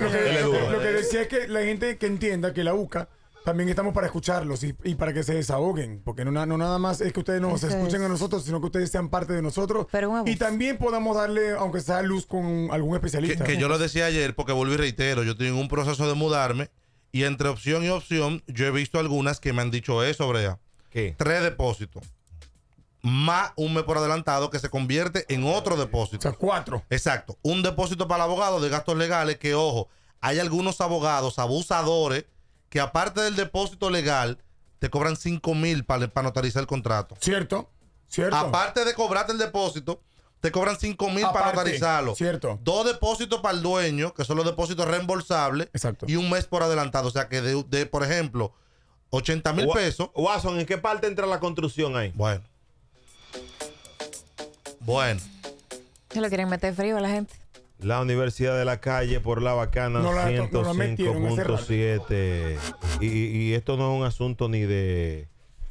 que decía es que la gente que entienda que la UCA También estamos para escucharlos y para que se desahoguen, porque no nada más es que ustedes nos escuchen a nosotros, sino que ustedes sean parte de nosotros y también podamos darle, aunque sea luz, con algún especialista. Que yo lo decía ayer, porque vuelvo y reitero, yo tengo un proceso de mudarme y entre opción y opción yo he visto algunas que me han dicho eso, Brea. ¿Qué? 3 depósitos. Más un mes por adelantado que se convierte en otro depósito. O sea, 4. Exacto. Un depósito para el abogado de gastos legales que, ojo, hay algunos abogados abusadores que aparte del depósito legal, te cobran 5,000 para notarizar el contrato. Cierto, cierto. Aparte de cobrarte el depósito, te cobran 5,000 para notarizarlo. Cierto. 2 depósitos para el dueño, que son los depósitos reembolsables. Exacto. Y un mes por adelantado. O sea que de por ejemplo, 80,000 pesos. Wason, ¿en qué parte entra la construcción ahí? Bueno. Bueno. Se lo quieren meter frío a la gente. La Universidad de la Calle por La Bacana 105.7. Y esto no es un asunto ni de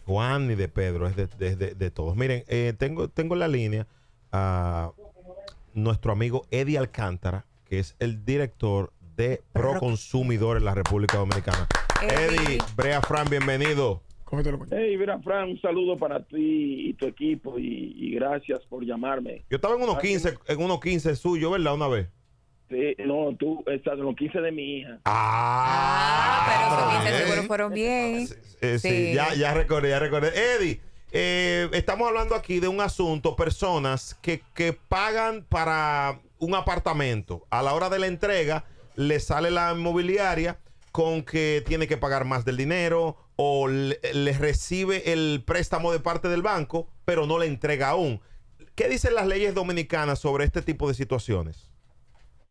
Juan ni de Pedro, es de todos. Miren, tengo en la línea a nuestro amigo Eddy Alcántara, que es el director de Proconsumidor en la República Dominicana. Eddy, Brea Frank, bienvenido. Hey, Brea Frank, un saludo para ti y tu equipo y gracias por llamarme. Yo estaba en unos 15, en unos 15 suyo, ¿verdad? Una vez. Sí, no, tú estás en los 15 de mi hija. Ah, pero esos 15 seguro fueron bien. Sí, ya recordé. Eddy, estamos hablando aquí de un asunto, personas que pagan para un apartamento. A la hora de la entrega, le sale la inmobiliaria con que tiene que pagar más del dinero, o les recibe el préstamo de parte del banco, pero no le entrega aún. ¿Qué dicen las leyes dominicanas sobre este tipo de situaciones?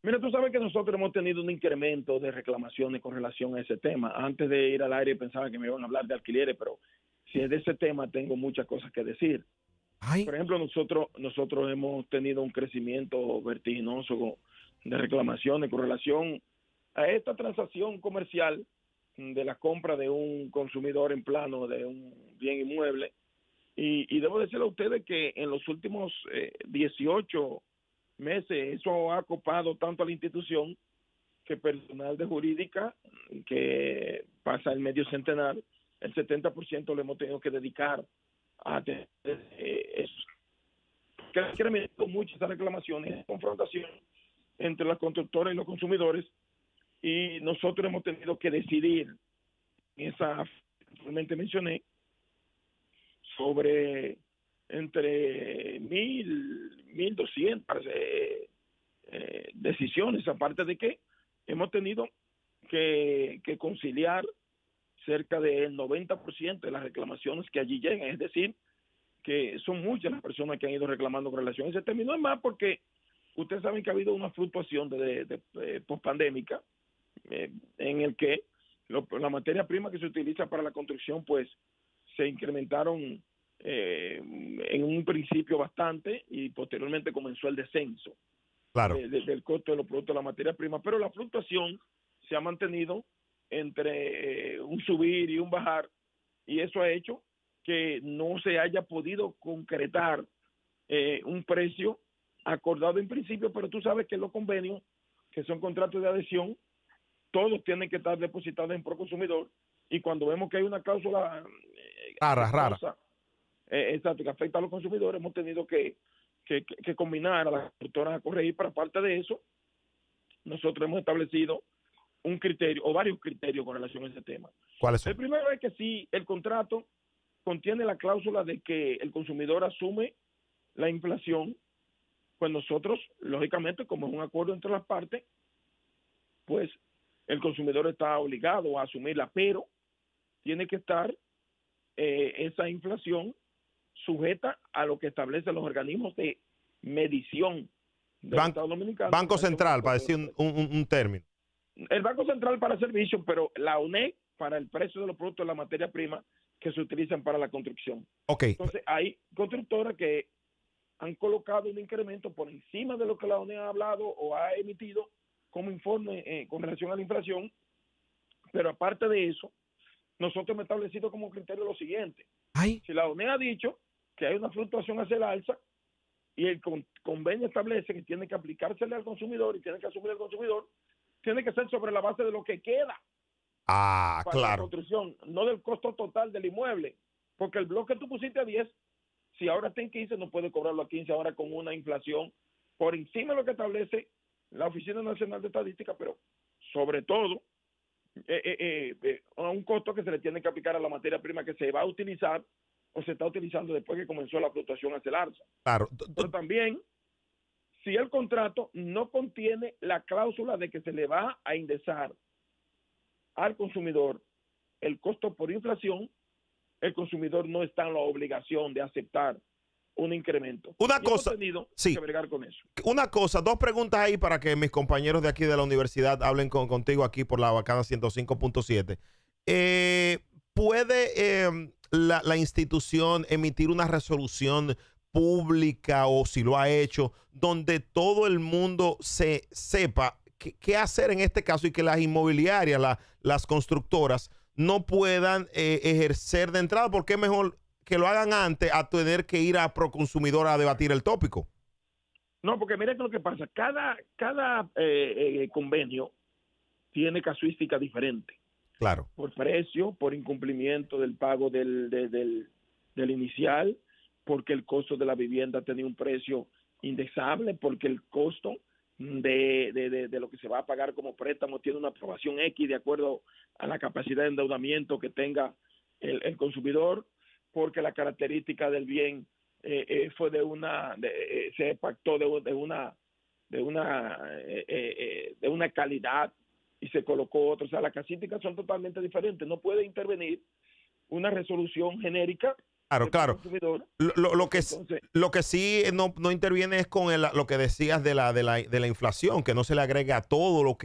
Mira, tú sabes que nosotros hemos tenido un incremento de reclamaciones con relación a ese tema. Antes de ir al aire pensaba que me iban a hablar de alquileres, pero si es de ese tema tengo muchas cosas que decir. Ay. Por ejemplo, nosotros hemos tenido un crecimiento vertiginoso de reclamaciones con relación a esta transacción comercial de la compra de un consumidor en plano de un bien inmueble. Y debo decirle a ustedes que en los últimos 18 meses eso ha copado tanto a la institución que personal de jurídica, que pasa el medio centenar, el 70% lo hemos tenido que dedicar a tener eso. Que ha incrementado muchas reclamaciones, confrontación entre las constructoras y los consumidores, y nosotros hemos tenido que decidir esa realmente mencioné sobre entre 1,000, 1,200 decisiones, aparte de que hemos tenido que conciliar cerca del 90% de las reclamaciones que allí llegan, es decir, que son muchas las personas que han ido reclamando con relación a ese término. Es más, porque ustedes saben que ha habido una fluctuación de pospandémica, en el que la materia prima que se utiliza para la construcción pues se incrementaron en un principio bastante y posteriormente comenzó el descenso, claro, del costo de los productos de la materia prima, pero la fluctuación se ha mantenido entre un subir y un bajar, y eso ha hecho que no se haya podido concretar un precio acordado en principio, pero tú sabes que los convenios, que son contratos de adhesión, todos tienen que estar depositados en Proconsumidor, y cuando vemos que hay una cláusula exacto, que afecta a los consumidores, hemos tenido que combinar a las constructoras a corregir. Pero aparte de eso, nosotros hemos establecido un criterio o varios criterios con relación a ese tema. ¿Cuáles son? El primero es que si el contrato contiene la cláusula de que el consumidor asume la inflación, pues nosotros, lógicamente, como es un acuerdo entre las partes, pues el consumidor está obligado a asumirla, pero tiene que estar esa inflación sujeta a lo que establecen los organismos de medición del Estado Dominicano. Banco Central, para decir un término. El Banco Central para servicios, pero la ONEC para el precio de los productos de la materia prima que se utilizan para la construcción. Okay. Entonces, hay constructoras que han colocado un incremento por encima de lo que la ONEC ha hablado o ha emitido como informe con relación a la inflación, pero aparte de eso, nosotros hemos establecido como criterio lo siguiente. ¿Ay? Si la ONED ha dicho que hay una fluctuación hacia el alza y el convenio establece que tiene que aplicársele al consumidor y tiene que asumir el consumidor, tiene que ser sobre la base de lo que queda Ah, para claro. La construcción, no del costo total del inmueble, porque el bloque tú pusiste a 10, si ahora está en 15, no puede cobrarlo a 15 ahora con una inflación por encima de lo que establece la Oficina Nacional de Estadística, pero sobre todo a un costo que se le tiene que aplicar a la materia prima que se va a utilizar o se está utilizando después que comenzó la fluctuación hacia el alza. Claro. Pero también, si el contrato no contiene la cláusula de que se le va a indexar al consumidor el costo por inflación, el consumidor no está en la obligación de aceptar un incremento. Una cosa, sí, que bregar con eso. Una cosa, dos preguntas ahí para que mis compañeros de aquí de la universidad hablen contigo aquí por la Bacana 105.7. ¿Puede la institución emitir una resolución pública, o si lo ha hecho, donde todo el mundo se sepa qué hacer en este caso y que las inmobiliarias, las constructoras, no puedan ejercer de entrada? Porque es mejor que lo hagan antes a tener que ir a Proconsumidor a debatir el tópico. No, porque mira lo que pasa. Cada convenio tiene casuística diferente. Claro. Por precio, por incumplimiento del pago del inicial, porque el costo de la vivienda tenía un precio indexable, porque el costo de lo que se va a pagar como préstamo tiene una aprobación X de acuerdo a la capacidad de endeudamiento que tenga el consumidor, porque la característica del bien fue se pactó de una calidad y se colocó otro. O sea, las casuísticas son totalmente diferentes. No puede intervenir una resolución genérica. Claro, claro. Lo que sí no interviene es con lo que decías de la inflación, que no se le agrega a todo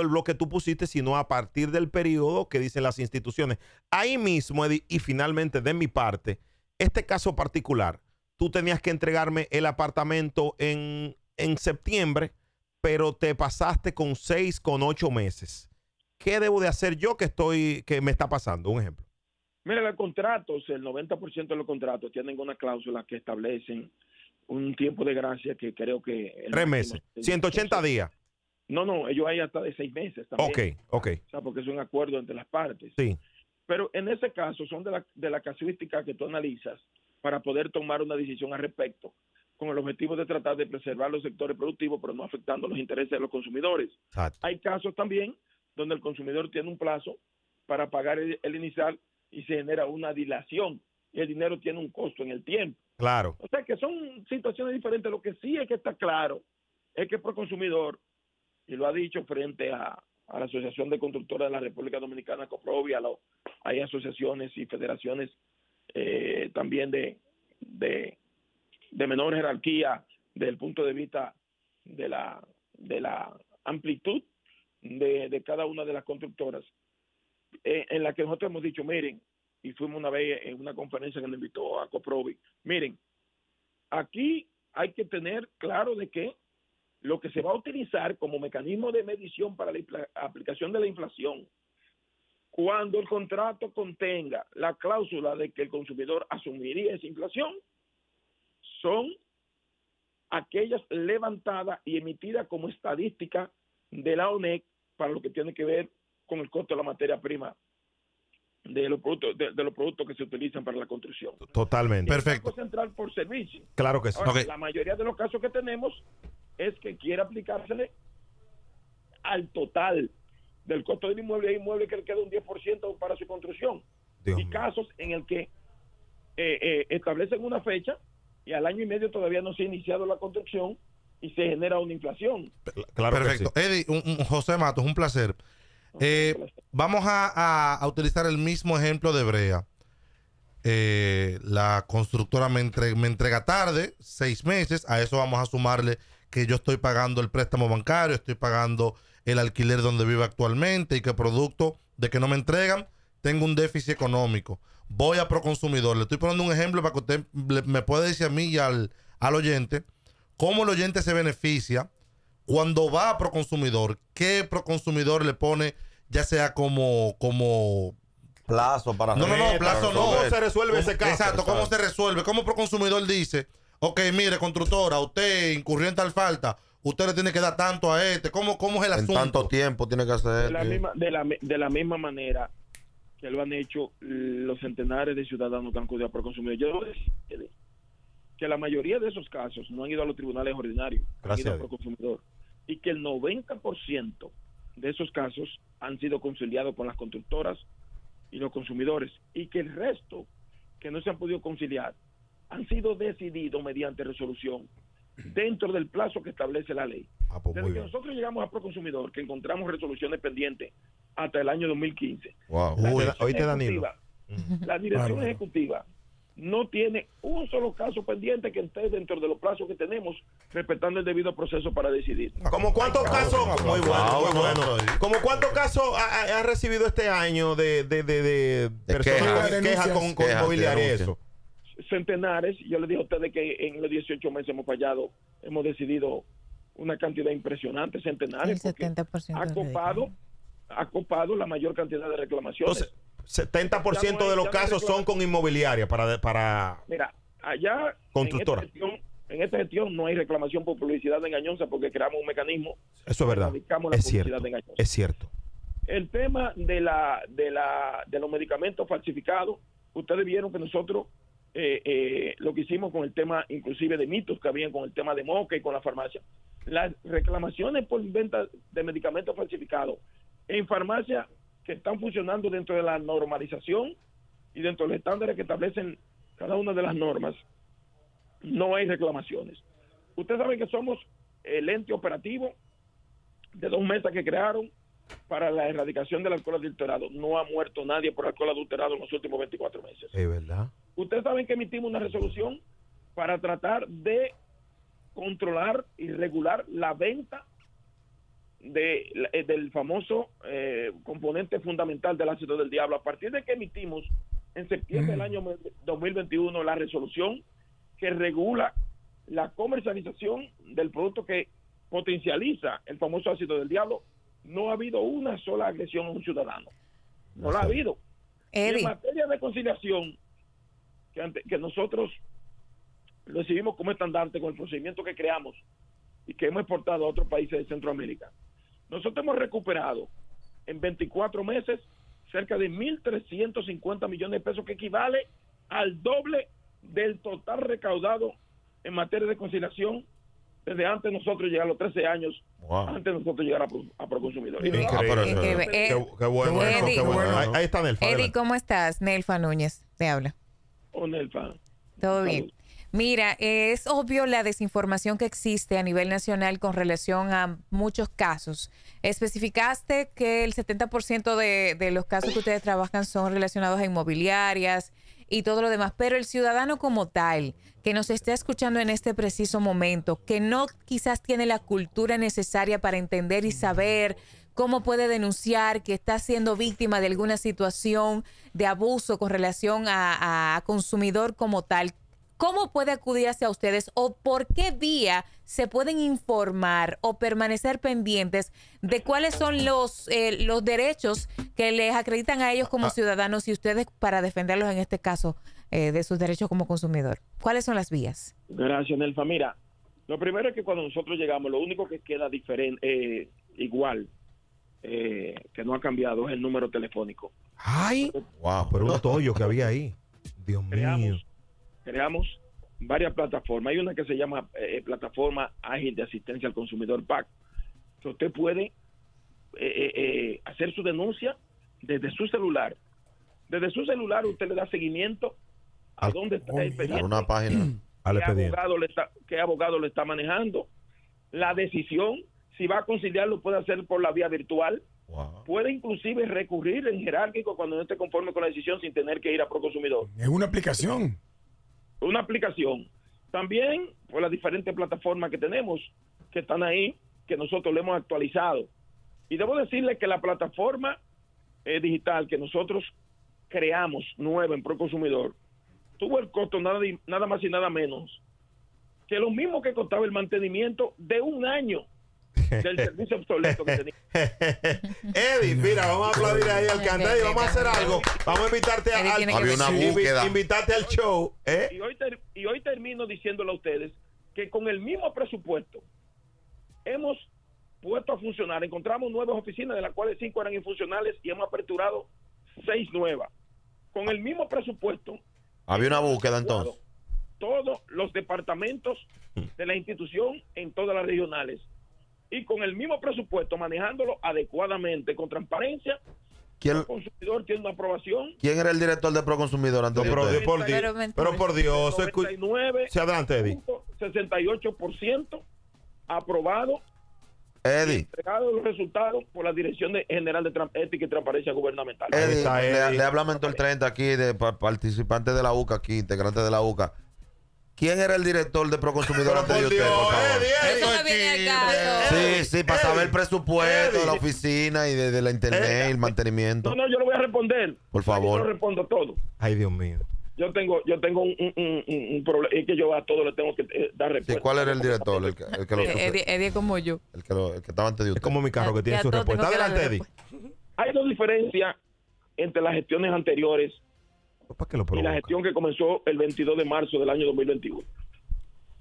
el bloque tú pusiste, sino a partir del periodo que dicen las instituciones. Ahí mismo, Eddy, y finalmente de mi parte, este caso particular, tú tenías que entregarme el apartamento en septiembre, pero te pasaste con 6, con 8 meses. ¿Qué debo de hacer yo que me está pasando? Un ejemplo. Mira, los contratos, el 90% de los contratos tienen una cláusula que establecen un tiempo de gracia que creo que... 3 meses, 180 días. No, ellos hay hasta de 6 meses también. Ok. O sea, porque es un acuerdo entre las partes. Sí. Pero en ese caso son de la casuística que tú analizas para poder tomar una decisión al respecto, con el objetivo de tratar de preservar los sectores productivos, pero no afectando los intereses de los consumidores. Exacto. Hay casos también donde el consumidor tiene un plazo para pagar el inicial y se genera una dilación y el dinero tiene un costo en el tiempo. Claro. O sea que son situaciones diferentes. Lo que sí es que está claro es que Proconsumidor, y lo ha dicho frente a la Asociación de Constructoras de la República Dominicana, Coprovi, hay asociaciones y federaciones también de menor jerarquía desde el punto de vista de la amplitud de cada una de las constructoras, en la que nosotros hemos dicho, miren, y fuimos una vez en una conferencia que nos invitó a Coprovi, miren, aquí hay que tener claro de que lo que se va a utilizar como mecanismo de medición para la aplicación de la inflación, cuando el contrato contenga la cláusula de que el consumidor asumiría esa inflación, son aquellas levantadas y emitidas como estadística de la ONEC para lo que tiene que ver con el costo de la materia prima de los productos que se utilizan para la construcción. Totalmente. Perfecto. Banco Central por servicio. Claro que sí. Ahora, okay. La mayoría de los casos que tenemos es que quiere aplicársele al total del costo del inmueble. Hay inmuebles que le queda un 10% para su construcción. Dios y mío. Casos en el que establecen una fecha y al año y medio todavía no se ha iniciado la construcción y se genera una inflación. Claro. Perfecto. Sí. Eddy, José Matos, un placer. Vamos a utilizar el mismo ejemplo de Brea. La constructora me entrega tarde, 6 meses. A eso vamos a sumarle que yo estoy pagando el préstamo bancario, estoy pagando el alquiler donde vivo actualmente, y que producto de que no me entregan, tengo un déficit económico. Voy a Proconsumidor. Le estoy poniendo un ejemplo para que usted me pueda decir a mí y al oyente cómo el oyente se beneficia cuando va a Proconsumidor. ¿Qué Proconsumidor le pone, ya sea como plazo para... No, plazo no. ¿Cómo se resuelve ese caso? Exacto, ¿cómo se resuelve? ¿Cómo Proconsumidor dice, ok, mire, constructora, usted incurrió en tal falta, usted le tiene que dar tanto a este. ¿Cómo es el asunto? En tanto tiempo tiene que hacer de la misma manera que lo han hecho los centenares de ciudadanos que han acudido a Proconsumidor. Yo debo decir que la mayoría de esos casos no han ido a los tribunales ordinarios, han ido a Proconsumidor. Y que el 90% de esos casos han sido conciliados con las constructoras y los consumidores, y que el resto que no se han podido conciliar han sido decididos mediante resolución dentro del plazo que establece la ley. Desde que nosotros llegamos a Proconsumidor, que encontramos resoluciones pendientes hasta el año 2015. Wow. Oíste, Danilo. La dirección ejecutiva no tiene un solo caso pendiente que esté dentro de los plazos que tenemos, respetando el debido proceso para decidir. ¿Como cuántos casos? Muy bueno. ¿Como cuántos casos ha recibido este año de personas que quejas con inmobiliaria y eso? Centenares. Yo les dije a ustedes que en los 18 meses hemos fallado, hemos decidido una cantidad impresionante, centenares. El 70% ha copado la mayor cantidad de reclamaciones. Entonces, 70% de los casos son con inmobiliaria para mira, allá constructora. En esta gestión no hay reclamación por publicidad engañosa, porque creamos un mecanismo. Eso es verdad. Es cierto. El tema de los medicamentos falsificados, ustedes vieron que nosotros lo que hicimos con el tema, inclusive de mitos que habían con el tema de Moca y con la farmacia. Las reclamaciones por venta de medicamentos falsificados en farmacia que están funcionando dentro de la normalización y dentro de los estándares que establecen cada una de las normas, no hay reclamaciones. Ustedes saben que somos el ente operativo de dos mesas que crearon para la erradicación del alcohol adulterado. No ha muerto nadie por alcohol adulterado en los últimos 24 meses. Es verdad. Ustedes saben que emitimos una resolución para tratar de controlar y regular la venta del famoso componente fundamental del ácido del diablo. A partir de que emitimos en septiembre del año 2021 la resolución que regula la comercialización del producto que potencializa el famoso ácido del diablo, no ha habido una sola agresión a un ciudadano. No la ha habido. Eddy. En materia de conciliación, que nosotros lo recibimos como estandarte con el procedimiento que creamos y que hemos exportado a otros países de Centroamérica, nosotros hemos recuperado en 24 meses cerca de 1.350 millones de pesos, que equivale al doble del total recaudado en materia de conciliación desde antes de nosotros llegar a los 13 años, antes de nosotros llegar a Proconsumidor. Increíble. Qué bueno, Eddy, ahí está Nelfa. Eddy, ¿cómo estás? Nelfa Núñez te habla. Oh, Nelfa. Todo bien. Mira, es obvio la desinformación que existe a nivel nacional con relación a muchos casos. Especificaste que el 70% de los casos que ustedes trabajan son relacionados a inmobiliarias y todo lo demás, pero el ciudadano como tal, que nos está escuchando en este preciso momento, que no quizás tiene la cultura necesaria para entender y saber cómo puede denunciar que está siendo víctima de alguna situación de abuso con relación a consumidor como tal, ¿cómo puede acudir hacia ustedes o por qué vía se pueden informar o permanecer pendientes de cuáles son los derechos que les acreditan a ellos como ciudadanos y ustedes para defenderlos en este caso de sus derechos como consumidor? ¿Cuáles son las vías? Gracias, Nelfa. Mira, lo primero es que cuando nosotros llegamos, lo único que queda diferente, igual, que no ha cambiado, es el número telefónico. ¡Ay! ¡Wow! Pero un tollo que había ahí. Dios mío. Creamos varias plataformas. Hay una que se llama Plataforma Ágil de Asistencia al Consumidor, PAC, que usted puede hacer su denuncia desde su celular. Desde su celular usted le da seguimiento a dónde está el expediente, una página, qué abogado le está manejando, la decisión, si va a conciliar lo puede hacer por la vía virtual. Wow. Puede inclusive recurrir en jerárquico cuando no esté conforme con la decisión, sin tener que ir a Proconsumidor. Es una aplicación. Una aplicación. También por las diferentes plataformas que tenemos, que están ahí, que nosotros le hemos actualizado. Y debo decirle que la plataforma digital que nosotros creamos nueva en Proconsumidor tuvo el costo nada más y nada menos que lo mismo que costaba el mantenimiento de un año del servicio obsoleto que tenía. Eddy, mira, vamos a aplaudir ahí al Alcántara y vamos a hacer algo. Vamos a invitarte invitarte al show. Y hoy termino diciéndole a ustedes que con el mismo presupuesto hemos puesto a funcionar, encontramos nuevas oficinas, de las cuales 5 eran infuncionales, y hemos aperturado 6 nuevas. Con el mismo presupuesto. Había una búsqueda entonces. Todos los departamentos de la institución en todas las regionales. Y con el mismo presupuesto, manejándolo adecuadamente, con transparencia, el consumidor tiene una aprobación. ¿Quién era el director de Proconsumidor antes de usted? Pero por Dios, 69.68% aprobado. Eddy. Entregado los resultados por la Dirección General de Ética y Transparencia Gubernamental. Eddy, le habla Mentol 30 aquí, de participante de la UCA aquí, integrante de la UCA. ¿Quién era el director de Proconsumidor antes de usted, por favor? Eso me viene al caso. Sí, sí, para saber el presupuesto de la oficina y de la internet, el mantenimiento. No, no, yo lo voy a responder. Por favor. Yo respondo todo. Ay, Dios mío. Yo tengo un problema, es que yo a todo le tengo que dar respuesta. Sí, ¿cuál era el director? El que lo Eddy como yo. El que estaba antes de usted. Es como mi carro, que tiene su respuesta. Adelante, Eddy. Hay dos diferencias entre las gestiones anteriores y la gestión que comenzó el 22 de marzo del año 2021.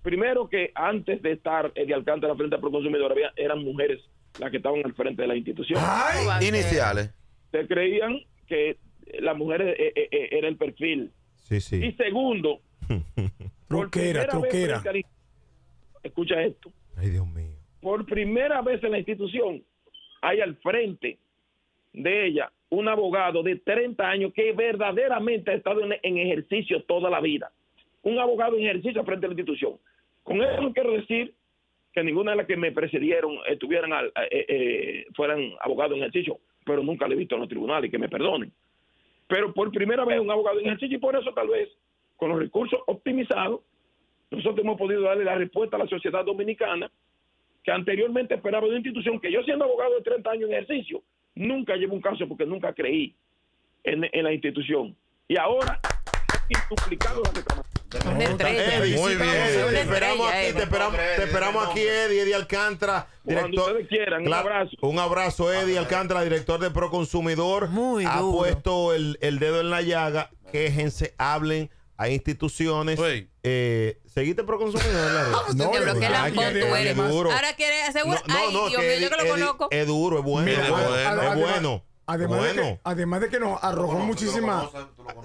Primero, que antes de estar Eddy Alcántara frente a Proconsumidor, eran mujeres las que estaban al frente de la institución. ¡Ay! Iniciales. Se creían que las mujeres era el perfil. Sí, sí. Y segundo, truquera. Escucha esto. Ay, Dios mío. Por primera vez en la institución hay al frente de ella un abogado de 30 años que verdaderamente ha estado en ejercicio toda la vida. Un abogado en ejercicio frente a la institución. Con eso no quiero decir que ninguna de las que me precedieron fueran abogados en ejercicio, pero nunca lo he visto en los tribunales, que me perdonen. Pero por primera vez un abogado en ejercicio, y por eso tal vez con los recursos optimizados nosotros hemos podido darle la respuesta a la sociedad dominicana que anteriormente esperaba de una institución que yo, siendo abogado de 30 años en ejercicio, nunca llevo un caso porque nunca creí en la institución. Y ahora duplicado la reclamación. Muy bien, te esperamos aquí, Eddy Alcántara, director. Cuando ustedes quieran, un abrazo. Un abrazo, Eddy Alcántara, director de Proconsumidor. Muy ha duro. Puesto el dedo en la llaga. Quéjense, hablen a instituciones. ¿Seguiste Proconsumidor? No, ahora quiere asegurar. Ay, Dios mío, yo que lo conozco. Es duro, es bueno, es bueno. Además de que nos arrojó muchísimas.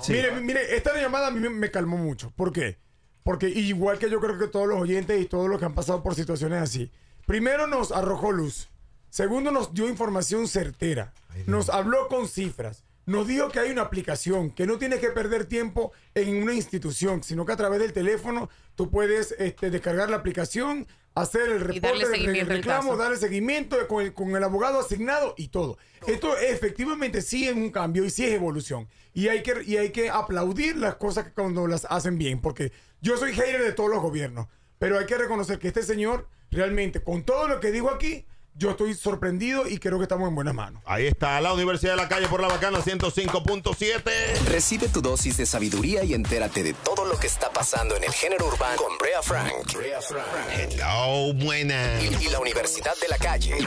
Mire, esta llamada a mí me calmó mucho. ¿Por qué? Porque igual que yo creo que todos los oyentes y todos los que han pasado por situaciones así. Primero, nos arrojó luz. Segundo, nos dio información certera. Nos habló con cifras. Nos dijo que hay una aplicación, que no tienes que perder tiempo en una institución, sino que a través del teléfono tú puedes descargar la aplicación, hacer el reporte, el reclamo, darle seguimiento con el abogado asignado y todo. Esto efectivamente sí es un cambio y sí es evolución. Y hay que aplaudir las cosas cuando las hacen bien, porque yo soy hater de todos los gobiernos, pero hay que reconocer que este señor realmente, con todo lo que digo aquí, yo estoy sorprendido y creo que estamos en buenas manos. Ahí está, la Universidad de la Calle por La Bacana 105.7. Recibe tu dosis de sabiduría y entérate de todo lo que está pasando en el género urbano con Brea Frank. Hello, buena. Y la Universidad de la Calle.